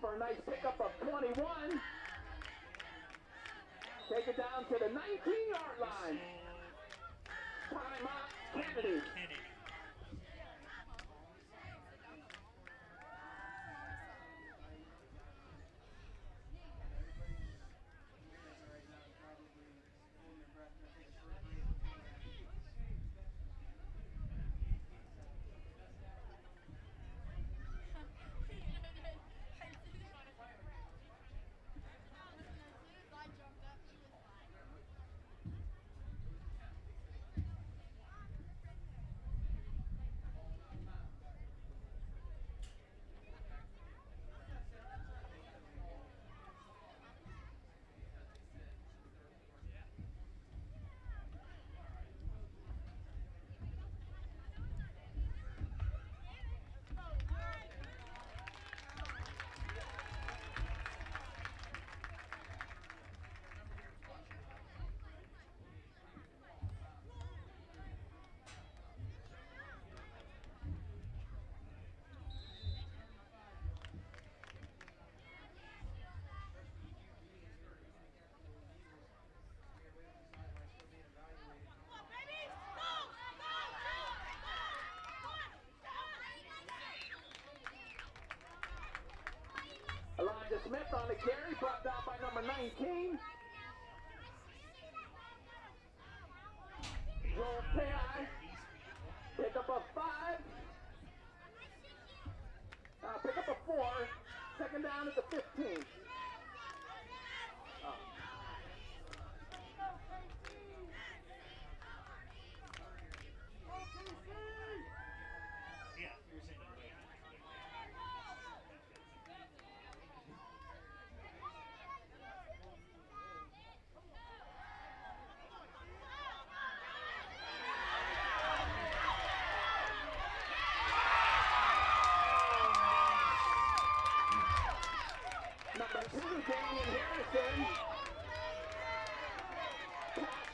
For a nice pickup of twenty-one. Take it down to the nineteen yard line. Time out, Kennedy. Smith on the carry, brought down by number nineteen. Roll pass, pick up a five. Uh, pick up a four. Second down at the fifteen. Oh.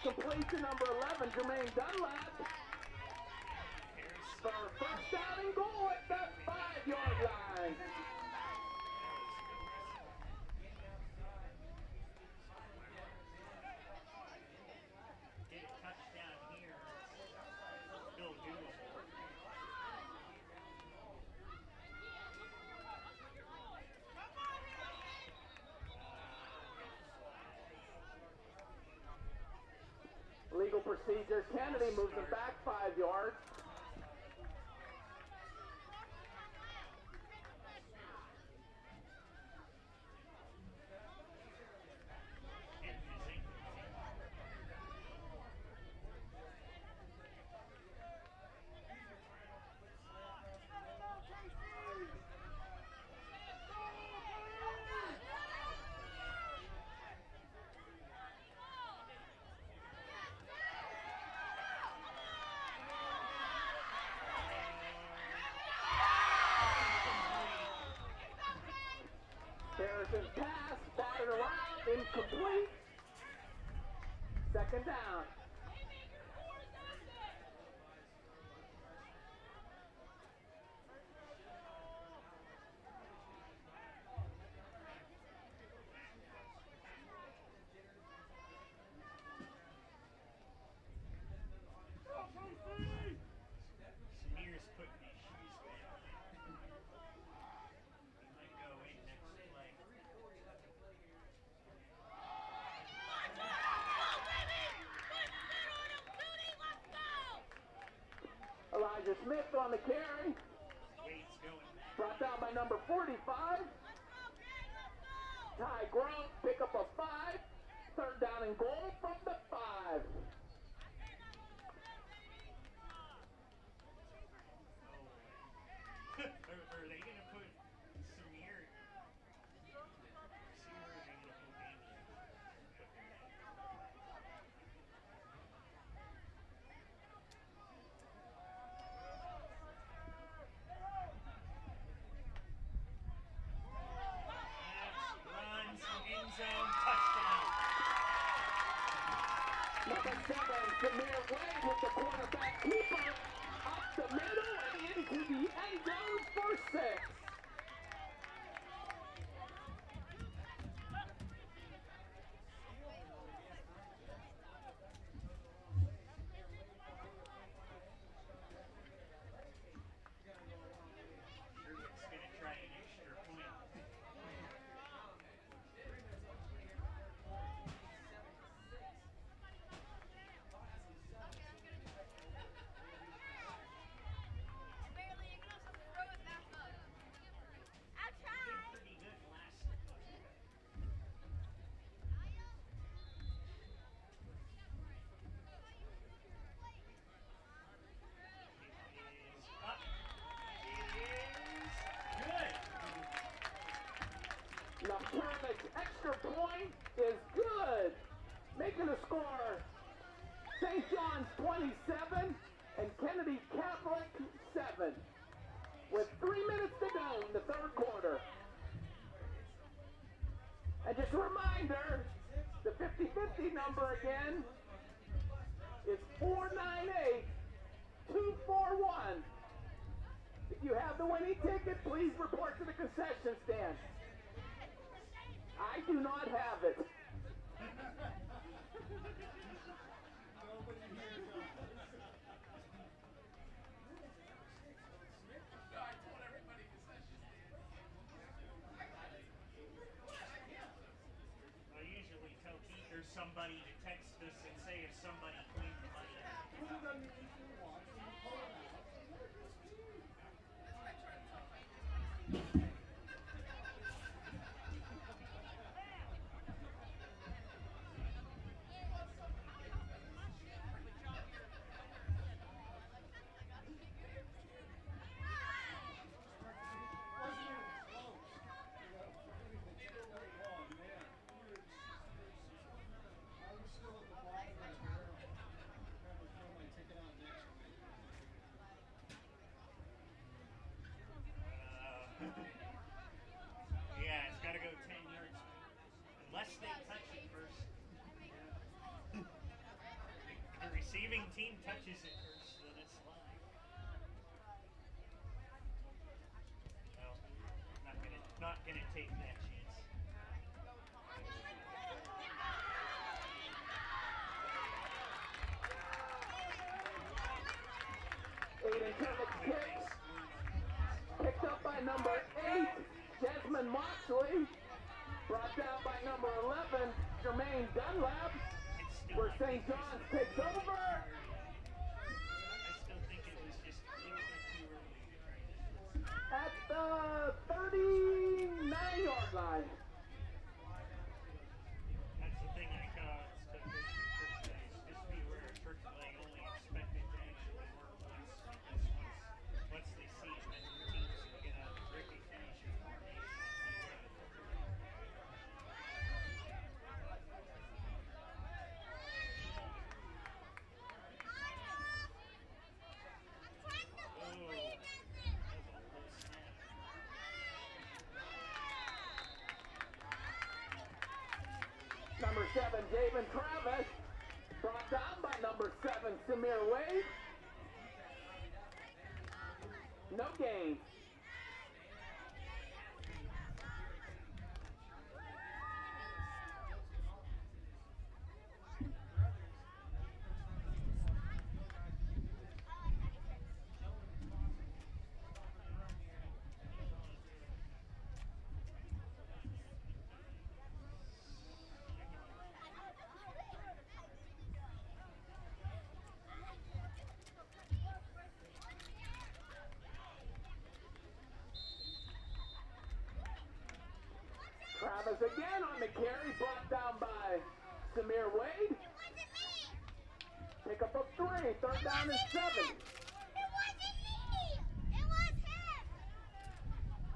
Complete to number eleven, Jermaine Dunlap. For first down and goal at that five-yard line. Legal procedure. Kennedy moves them back five yards. Harrison's pass, batted around, incomplete. Second down. Smith on the carry, brought down by number forty-five. Ty Grout, pick up a five, third down and goal from the five. Number seven, Jameer Wade with the quarterback keeper up the middle and into the end zone for six. Kermit's extra point is good, making the score Saint John's twenty-seven and Kennedy Catholic seven with three minutes to go in the third quarter. And just a reminder, the fifty fifty number again is four nine eight, two four one. If you have the winning ticket, please report to the concession stand. I do not have it. somebody to text us and say if somebody claimed the money. Yeah, it's got to go ten yards. Unless they touch it first. The receiving team touches it first, then it's live. Well, not gonna, not gonna take that chance. Picked up by number eight, Desmond Moxley. Brought down by number eleven, Jermaine Dunlap. Where Saint John's takes over. I still think it was just a little bit too early. At the thirty-nine yard line. That's the thing I caught. It's the church days. Just beware of church play only expected to actually work once. Because once, once they see it, then the teams will get out of the recognition formation. Number seven, David Travis, brought down by number seven, Samir Wade. No gain. Travis again on the carry, brought down by Samir Wade. It wasn't me. Pick up a three, third down and seven. Him. It wasn't me. It was him.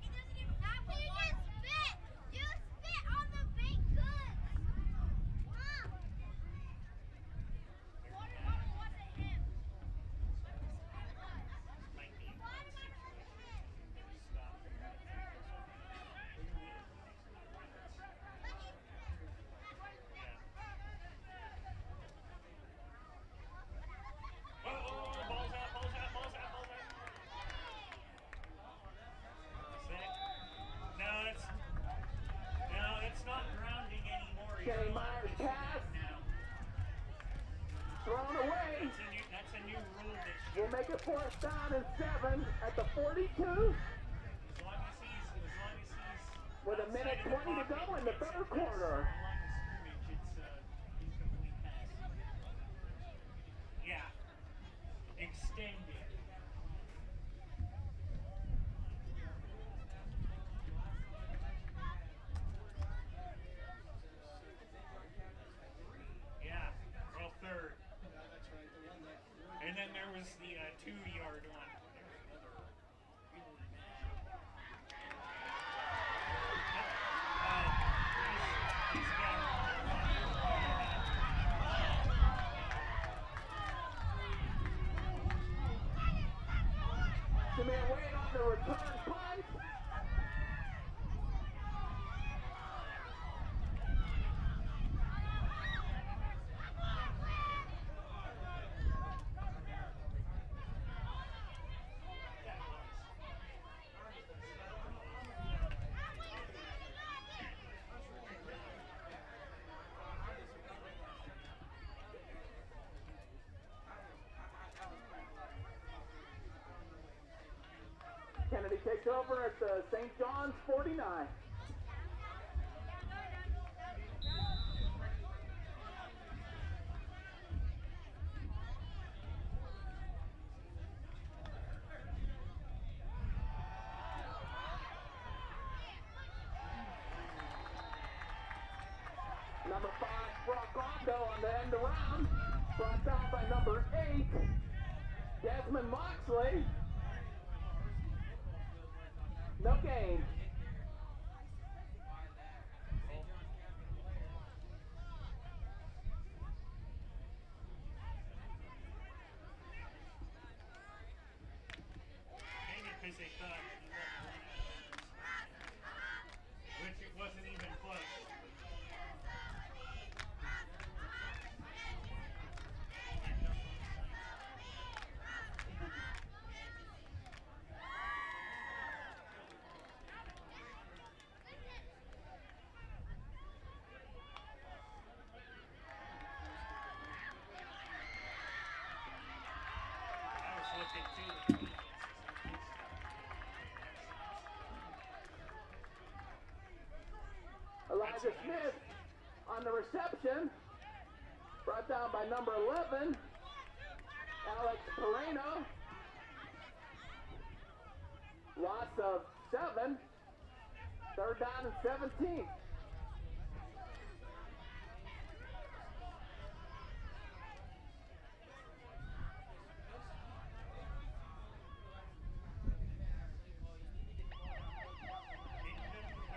He doesn't even have one. You just spit. You spit on the baked goods. Mom. Water bottle wasn't him. Water bottle wasn't him. It was her. Kenny Myers pass. Thrown away. That's a new, that's a new rule this year. We'll make it fourth down and seven at the forty-two. As long as he's, as long as he's with a minute twenty to go in the third quarter. It's a complete pass. Yeah. Extended. Yeah, well, third. Yeah, that's right. The one that and then there was the uh, two-yard one. There was another one. Samir Wade on the return punt. Kennedy takes over at the Saint John's forty-nine. Brown, brought back by number eight, Desmond Moxley. No gain. Elijah Smith on the reception, brought down by number eleven, Alex Pereno. Loss of seven, third down and seventeen.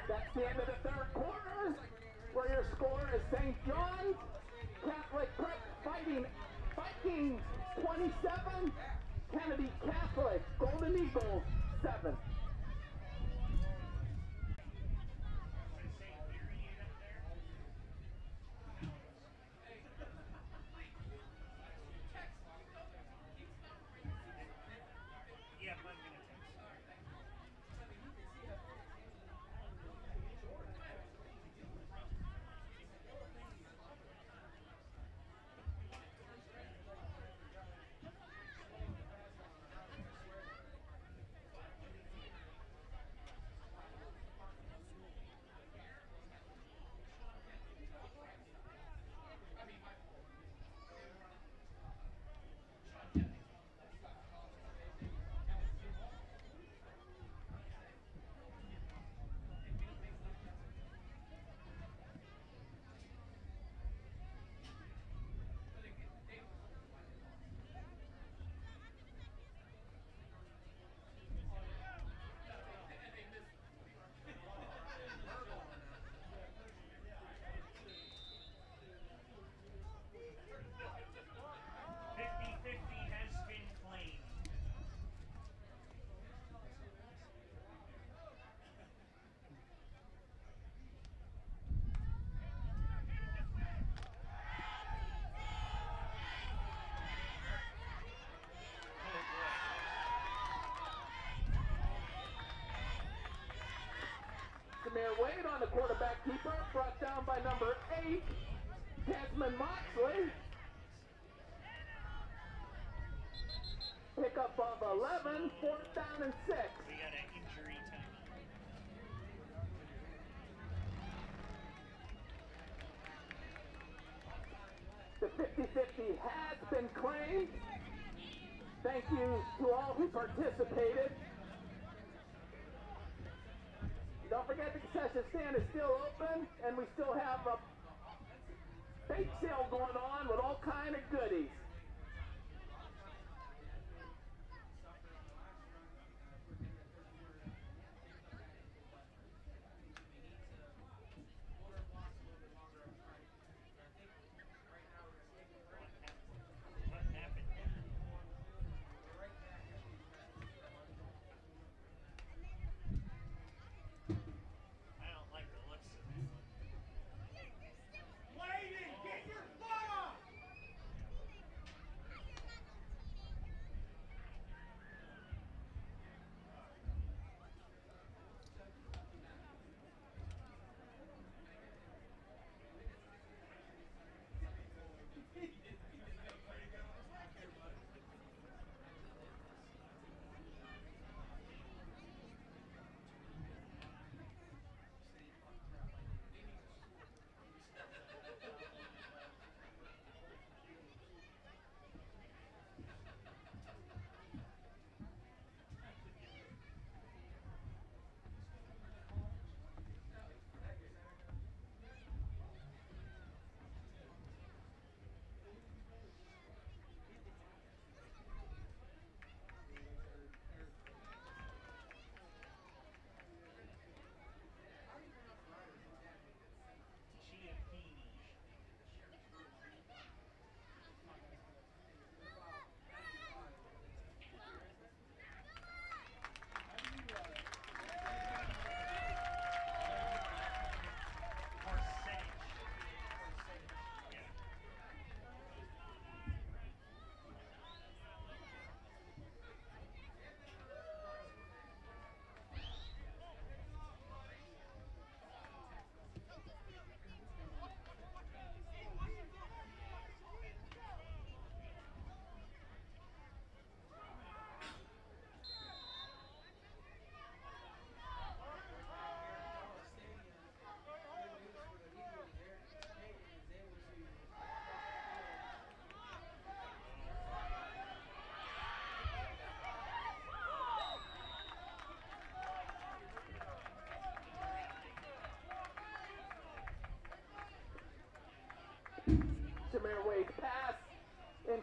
That's the end of the third quarter, where your score is Saint John's Catholic Prep Fighting Vikings twenty-seven, Kennedy Catholic Golden Eagles seven. Wade on the quarterback keeper, brought down by number eight, Desmond Moxley. Pick up of eleven, fourth down and six. We got an injury time. The fifty fifty has been claimed. Thank you to all who participated. Don't forget the concession stand is still open, and we still have a bake sale going on with all kinds of goodies.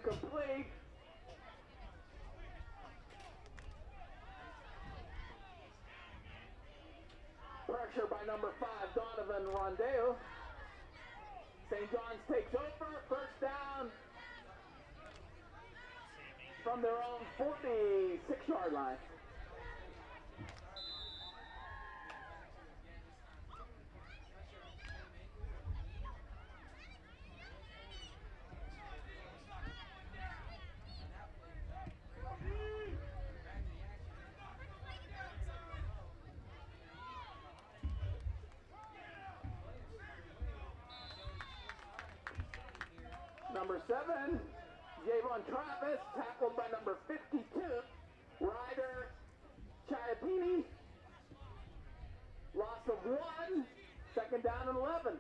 complete. Pressure by number five, Donovan Rondeau. Saint John's takes over, first down from their own forty-six yard line. Number seven, Javon Travis, tackled by number fifty-two, Ryder Chiapini. Loss of one, second down and eleven.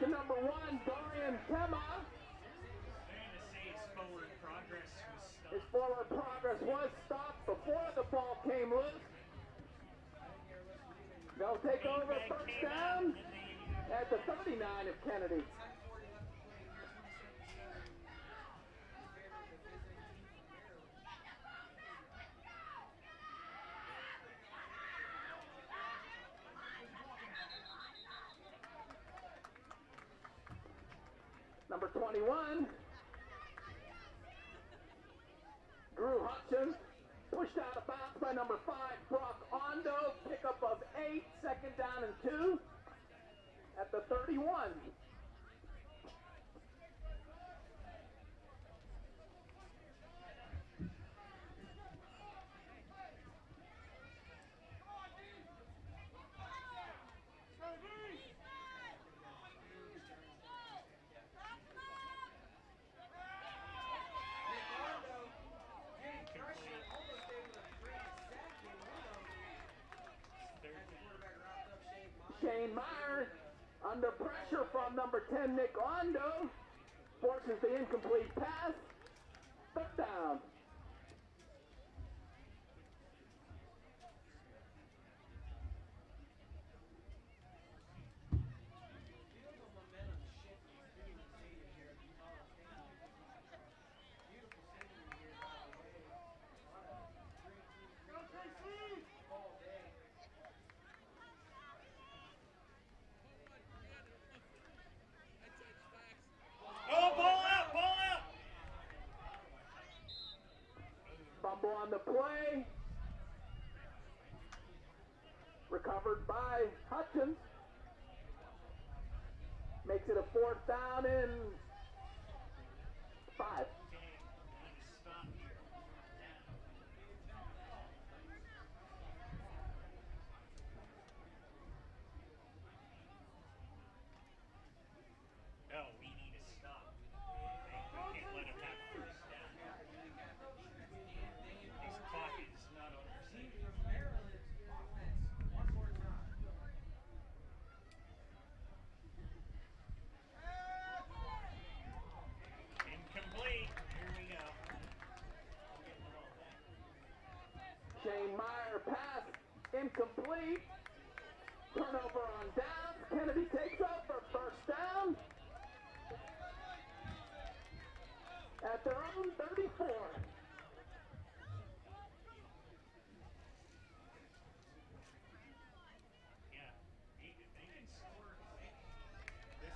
To number one, Darian Tema. Forward progress was stopped. His forward progress was stopped before the ball came loose. They'll take over first down at the thirty-nine of Kennedy. Number twenty-one, Drew Hutchins, pushed out of bounds by number five, Brock Ondo, pickup of eight, second down and two at the thirty-one. Shane Meyer, under pressure from number ten, Nick Ondo, forces the incomplete pass, touchdown. the play. Recovered by Hutchins. Makes it a fourth down and five. No, we need to stop. We can't let him have first down. His clock is not on our side. One more time. Incomplete. Here we go. Shane Meyer pass incomplete. Turnover on downs. Kennedy takes over. First down. At their own thirty-four. Yeah, they can score. This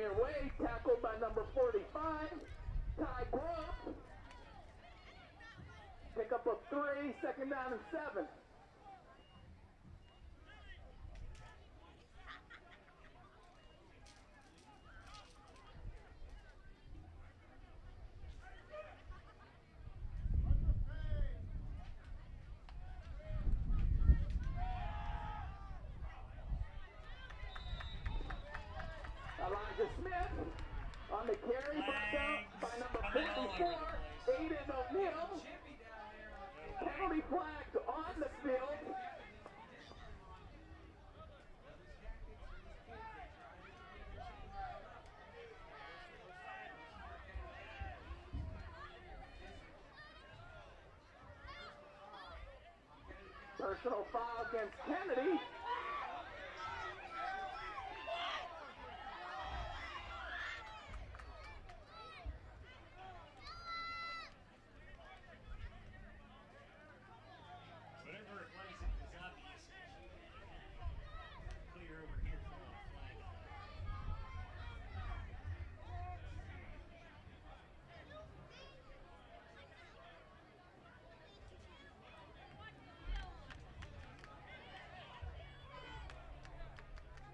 is Wade, tackled by number forty-five, Ty Grubb. Pick up of three, second down and seven. Personal foul against Kennedy. Whatever it was, it was obvious. Clear over here for the flag.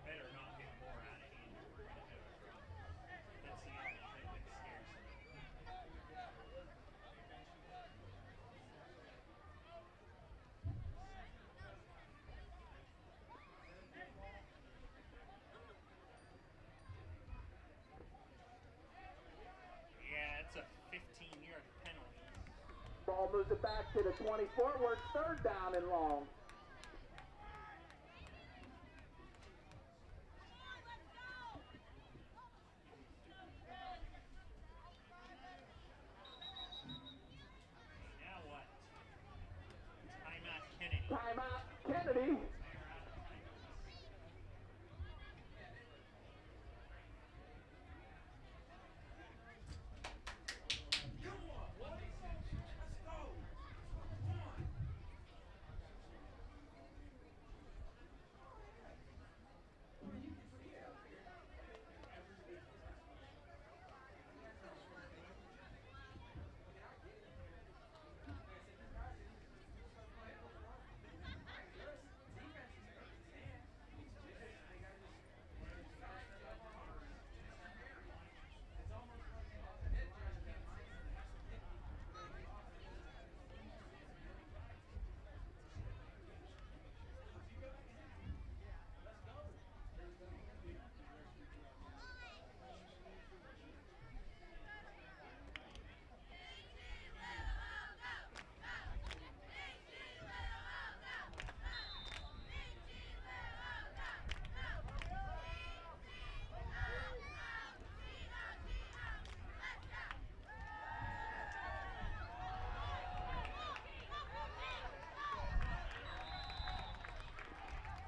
Better not get more out of hand than we're going to do it from. That's the only thing that scares me. Yeah, it's a fifteen-yard penalty. Ball moves it back to the twenty-four. We're third down and long.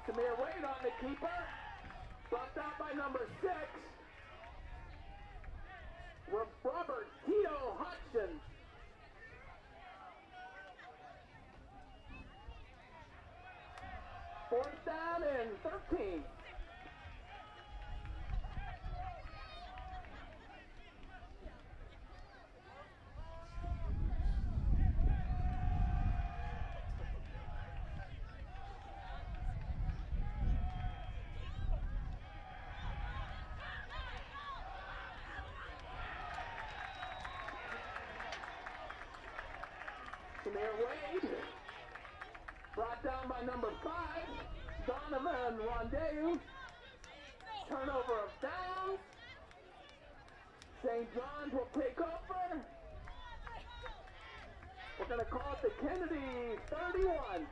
Samir Wade on the keeper. Bumped out by number six, Robert Tito Hudson. Fourth down and thirteen. Wade, brought down by number five, Donovan Rondeau. Turnover of downs. Saint John's will take over. We're going to call it the Kennedy thirty-one.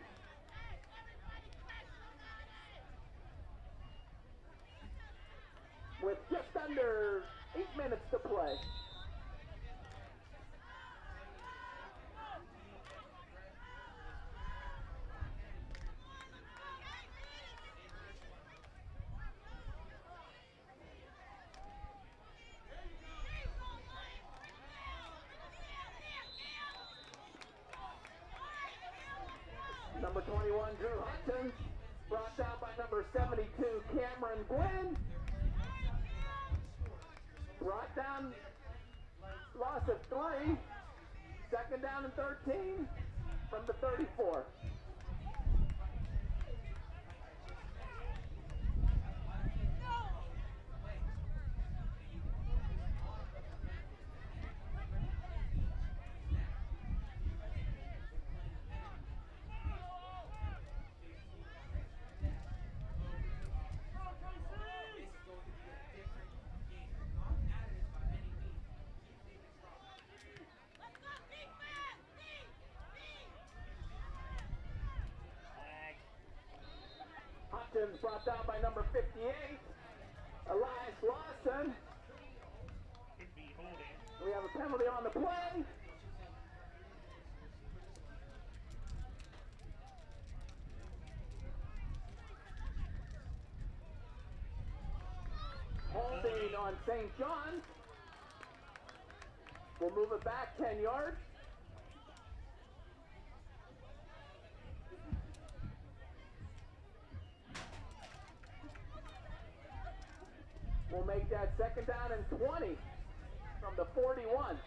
With just under eight minutes to play. Number twenty-one, Drew Hudson, brought down by number seventy-two, Cameron Gwynn. Brought down, loss of three, second down and thirteen from the thirty-four. Brought down by number fifty-eight, Elias Lawson. We have a penalty on the play. Holding on Saint John's. We'll move it back ten yards. We'll make that second down and twenty from the forty-one.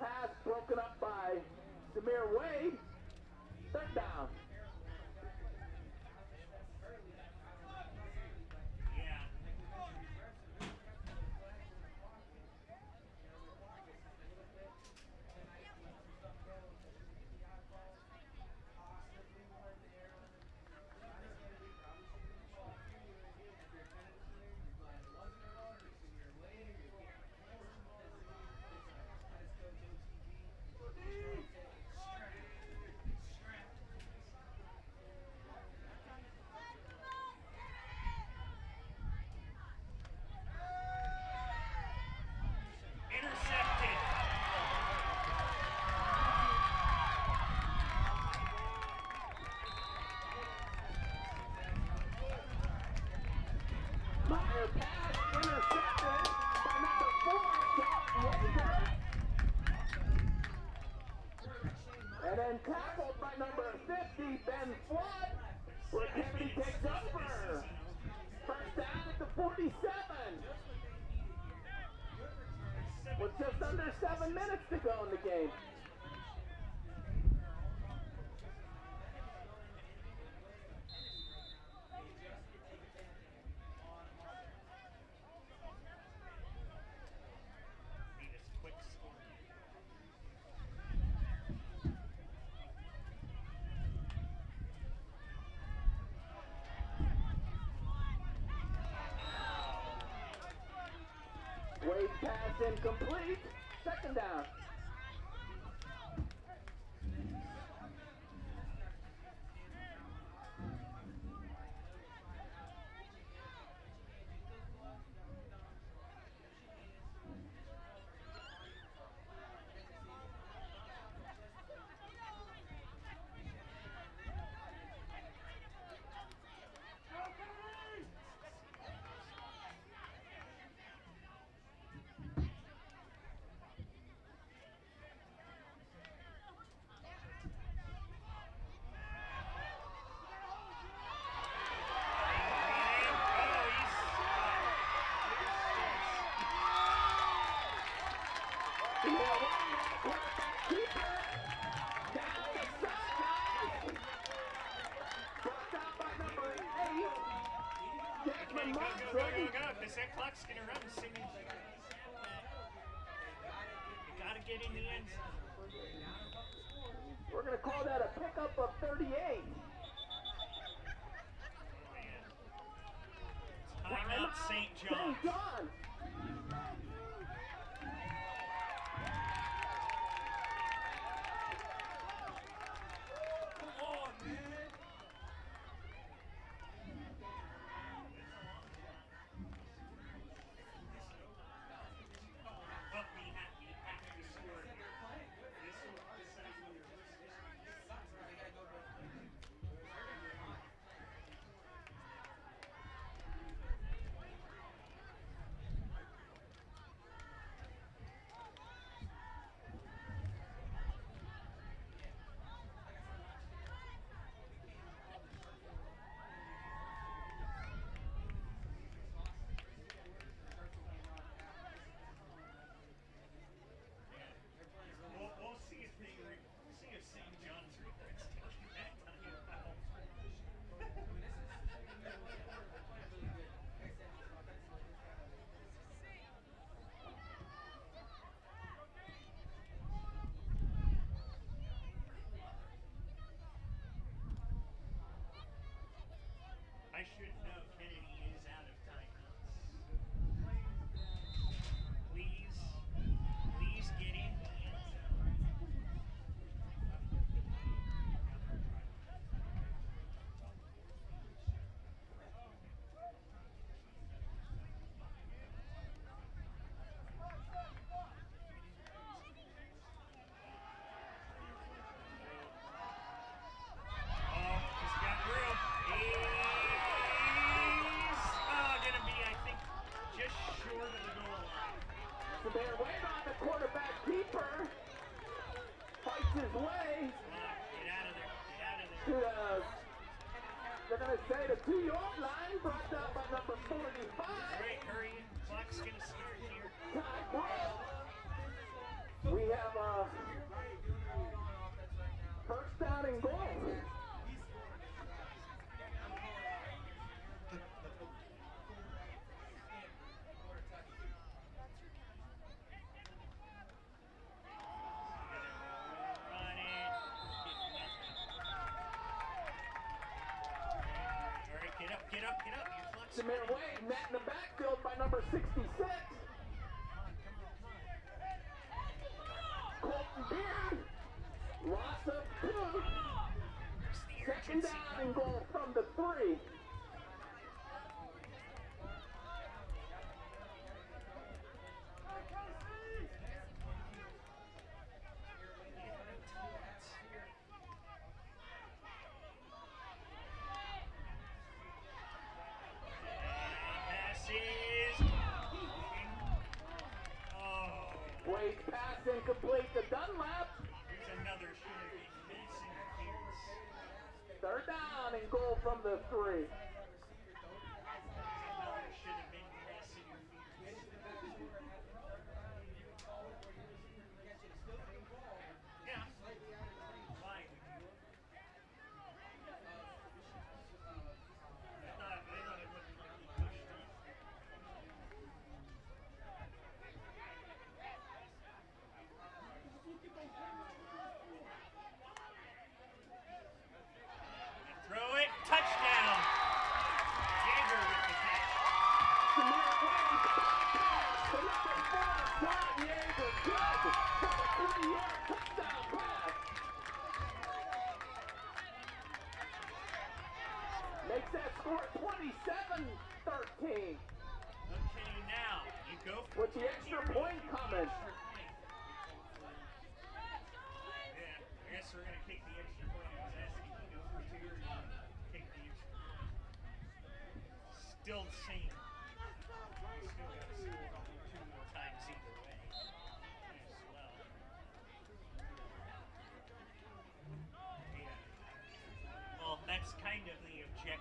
Pass broken up by Samir Wade. Third down. Tackled by number fifty, Ben Flood. Kennedy takes over. First down at the forty-seven. With just under seven minutes to go in the game. Wade pass incomplete. Second down. I should know Kennedy is out of time. Please, please get in. Mayor Wade, Matt in the backfield by number sixty-six. Colton Beard, loss of two. Second down and goal from the three. Complete the Dunlap. Here's another shooter. Third down and goal from the three. Still the same. Still got to score two more times either way as well. Yeah. Well, that's kind of the objective.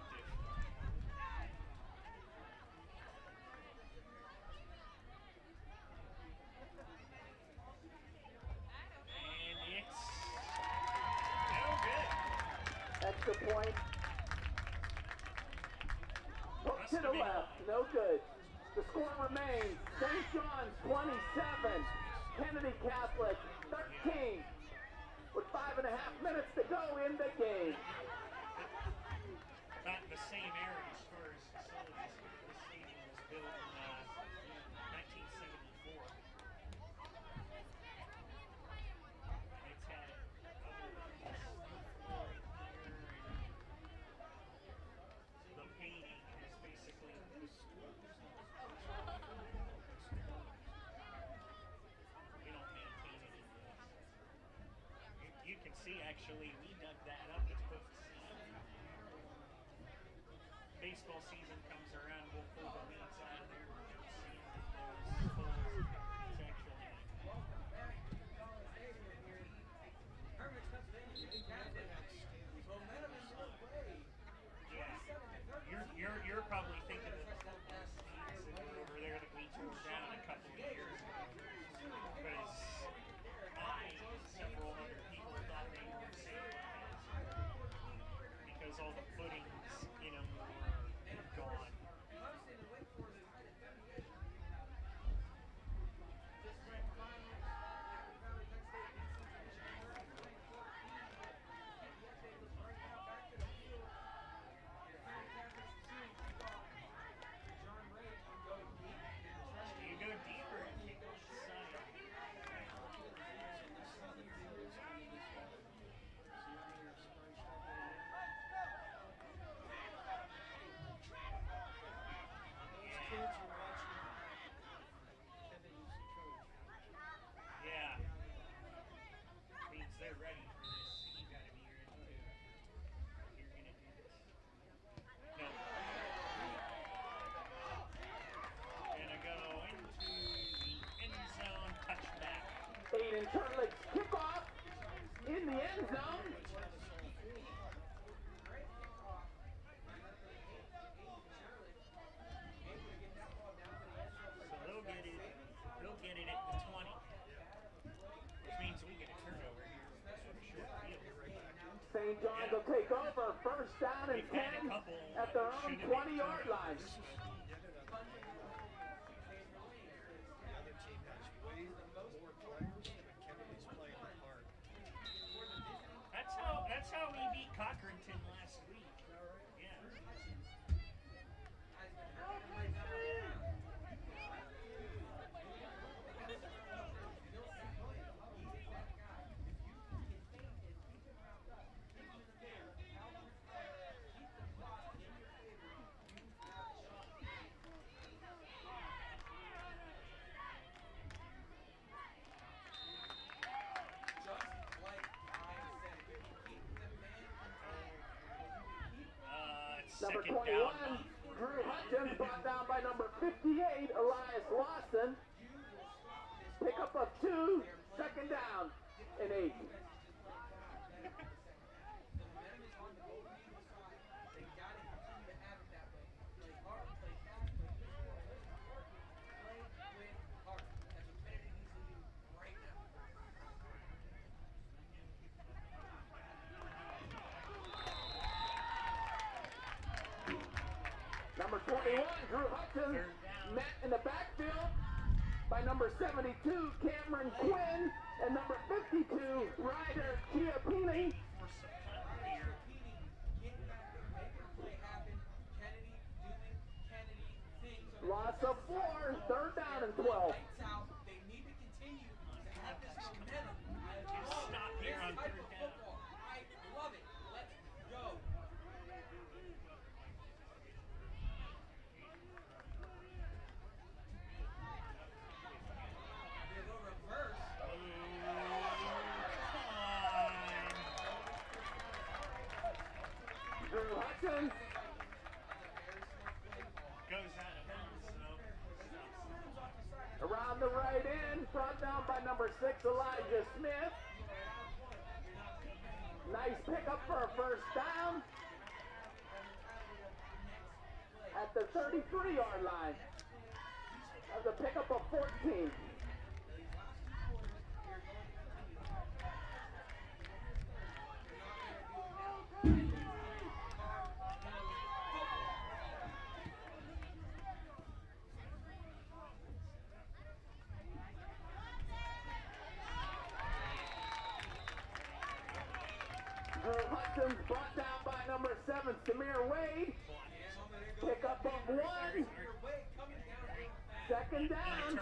left, no good. The score remains Saint John's twenty-seven, Kennedy Catholic thirteen, with five and a half minutes to go in the game. Not in the same area as far as facilities. This stadium was built in uh, nineteen seventy-four. And it's had uh, the painting is basically we don't maintain any of this. You, you can see actually we dug that up as both seasons. Baseball season comes around, we'll pull the leads out of there. We'll see if it's actually. Yeah. You're, you're, you're probably thinking of the seeds over there that we tore down a couple of years ago. Because I and several other people thought they were the same as because all the footings, you know, were gone. You go deeper and kick it inside. Yeah. Means they're ready for this. You gotta be ready to do it. You're gonna do this. No. Gonna go into the end zone touchback. Aiden Turtle's kickoff in the end zone. We'll get it at the twenty, which means we get a turnover here. Saint John's will take over, first down and ten at their own twenty-yard line. The other team has way more players, but Kennedy's playing the part. That's how. That's how we beat Cochranton last week. Yeah. Number twenty-one, Drew Hutchins, brought down by number fifty-eight, Elias Lawson. Pick up a two, second down, and eight. Number twenty-one, Drew Hutchins, met in the backfield by number seventy-two, Cameron Quinn, and number fifty-two, Ryder Chiappini. Loss of four, third down and twelve. They need to continue to have this momentum. This type of football, I love it. Let's go. Reverse. Oh, come on. Drew Hutchins goes out of bounds. No. Around the right end, brought down by number six, Elijah Smith. Nice pickup for a first down at the thirty-three-yard line. That's a pickup of fourteen. Jackson brought down by number seven, Samir Wade. Pick up of one. Second down.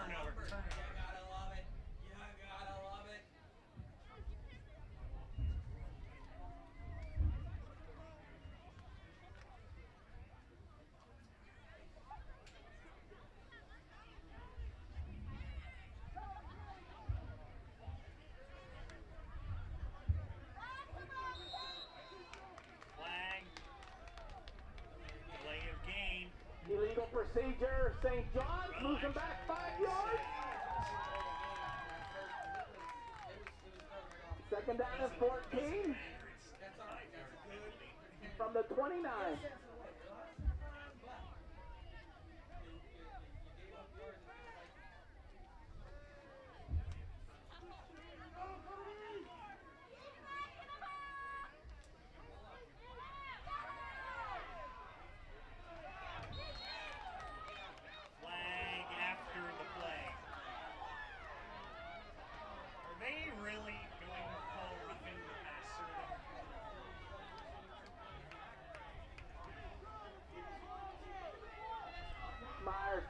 Illegal procedure, Saint John's, losing back five yards. Second down and fourteen. From the twenty-nine.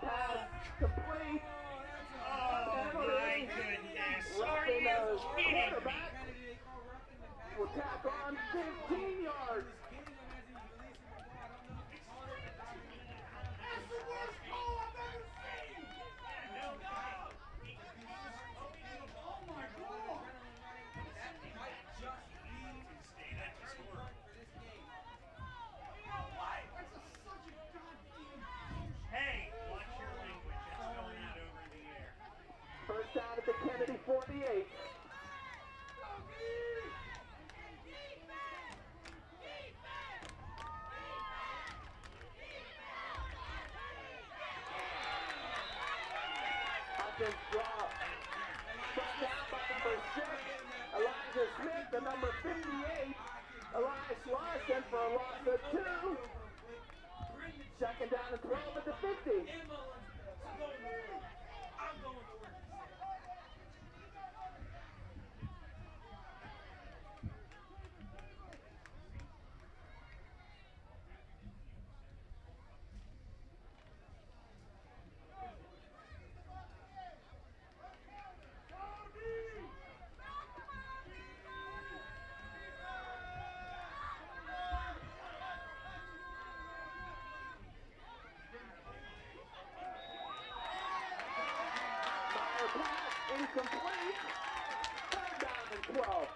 Pass complete. Oh, my goodness. Sorry, you kidding me. Will tack on fifteen yards. That's the worst call I've ever seen. No doubt. Oh, my God. That might just be to stay that score. You know what? That's such a goddamn bullshit. Hey. First down at the Kennedy forty-eight. Hutchins drop. Shut down by number six. Elijah Smith, the number fifty-eight. Elias Larson for a loss of two. Second down and twelve at the fifty. Complete. Third down and twelve.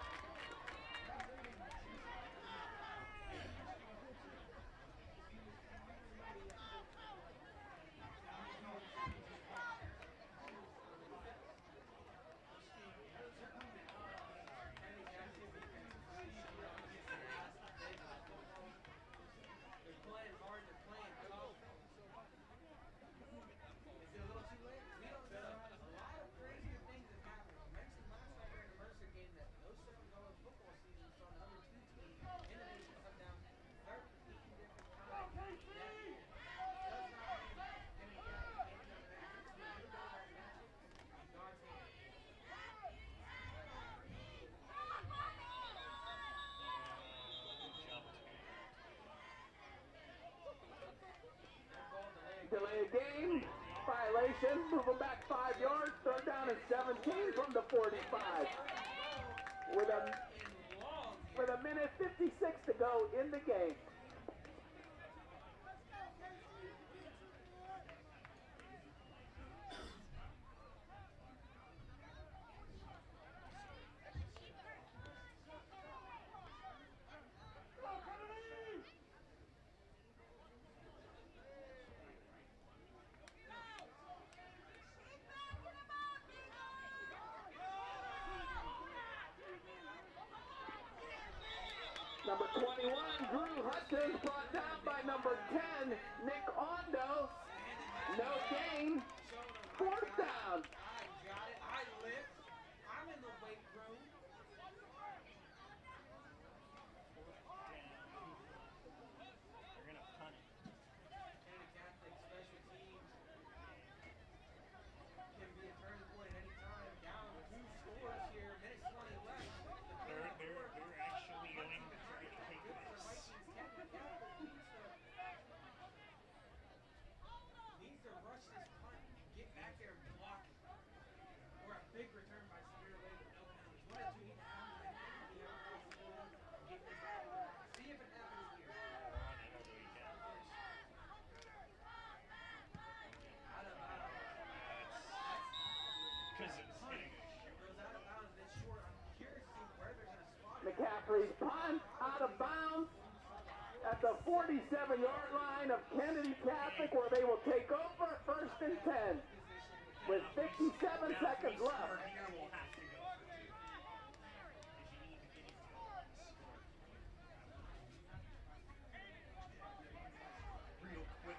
Delay a game, violation, move them back five yards, third down and seventeen from the forty-five. With a, with a minute fifty-six to go in the game. Number twenty-one, Drew Hutchins, brought down by number ten, Nick Ondo. No gain. Fourth down. I got it. I lift. I'm in the weight room. They're going to punt it. Kennedy Catholic special teams can be a turning point at any time. Down two scores here. Minute twenty left. They're actually going to try to take big return by Severe Latham. One or two pounds. See if it happens here. Out of bounds. Because it's hitting a short. It goes out of bounds. It's short. I'm curious to see where they're going to spot it. McCaffrey's punt out of bounds at the forty-seven yard line of Kennedy Catholic, where they will take over first and ten. With fifty-seven now, seconds left. Here we'll have to go. Real quick.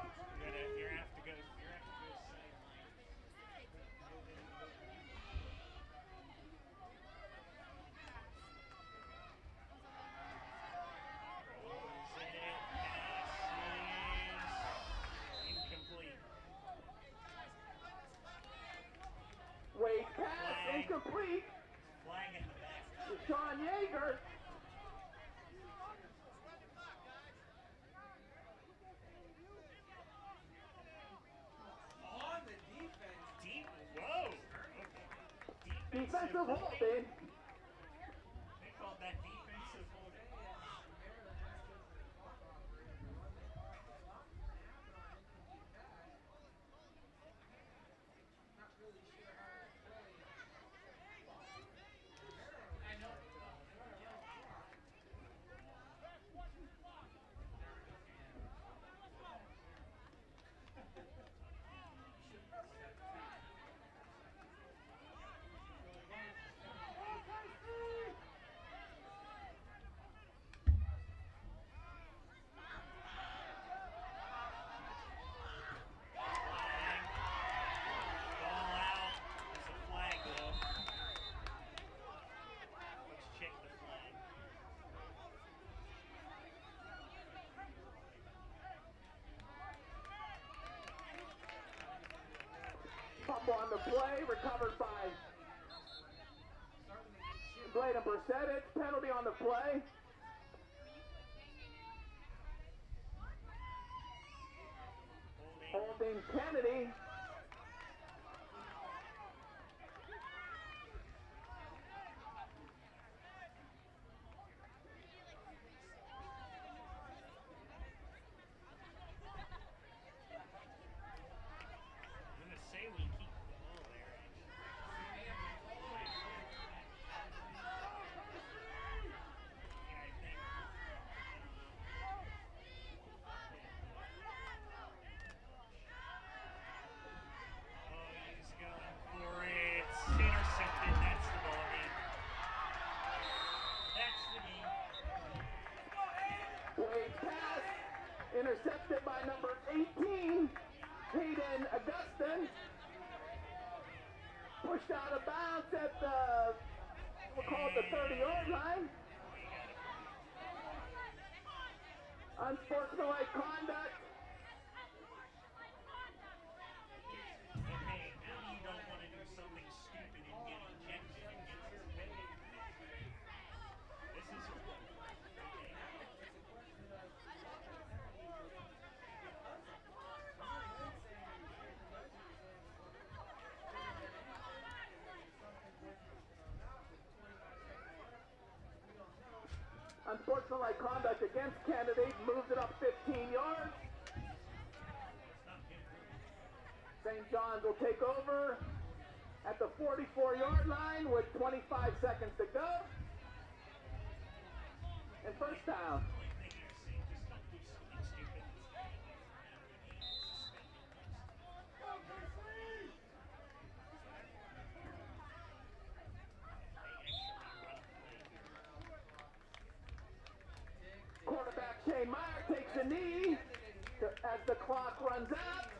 You're gonna, you're gonna have to go. You're gonna have to go sideline. Rolls in it. Pass is incomplete. Wait, pass incomplete. Flying in the back. Deshaun Yeager. On the defense. Deep. Whoa. Defensive, defensive holding. holding. They called that defensive holding. Not really sure how I know. On the play, recovered by Bladen Brissett. It's penalty on the play. Holding Kennedy. Unfortunately, conduct against Kennedy moves it up fifteen yards. Saint John's will take over at the forty-four yard line with twenty-five seconds to go. And first down. Quarterback Shane Meyer takes a knee to, as the clock runs out.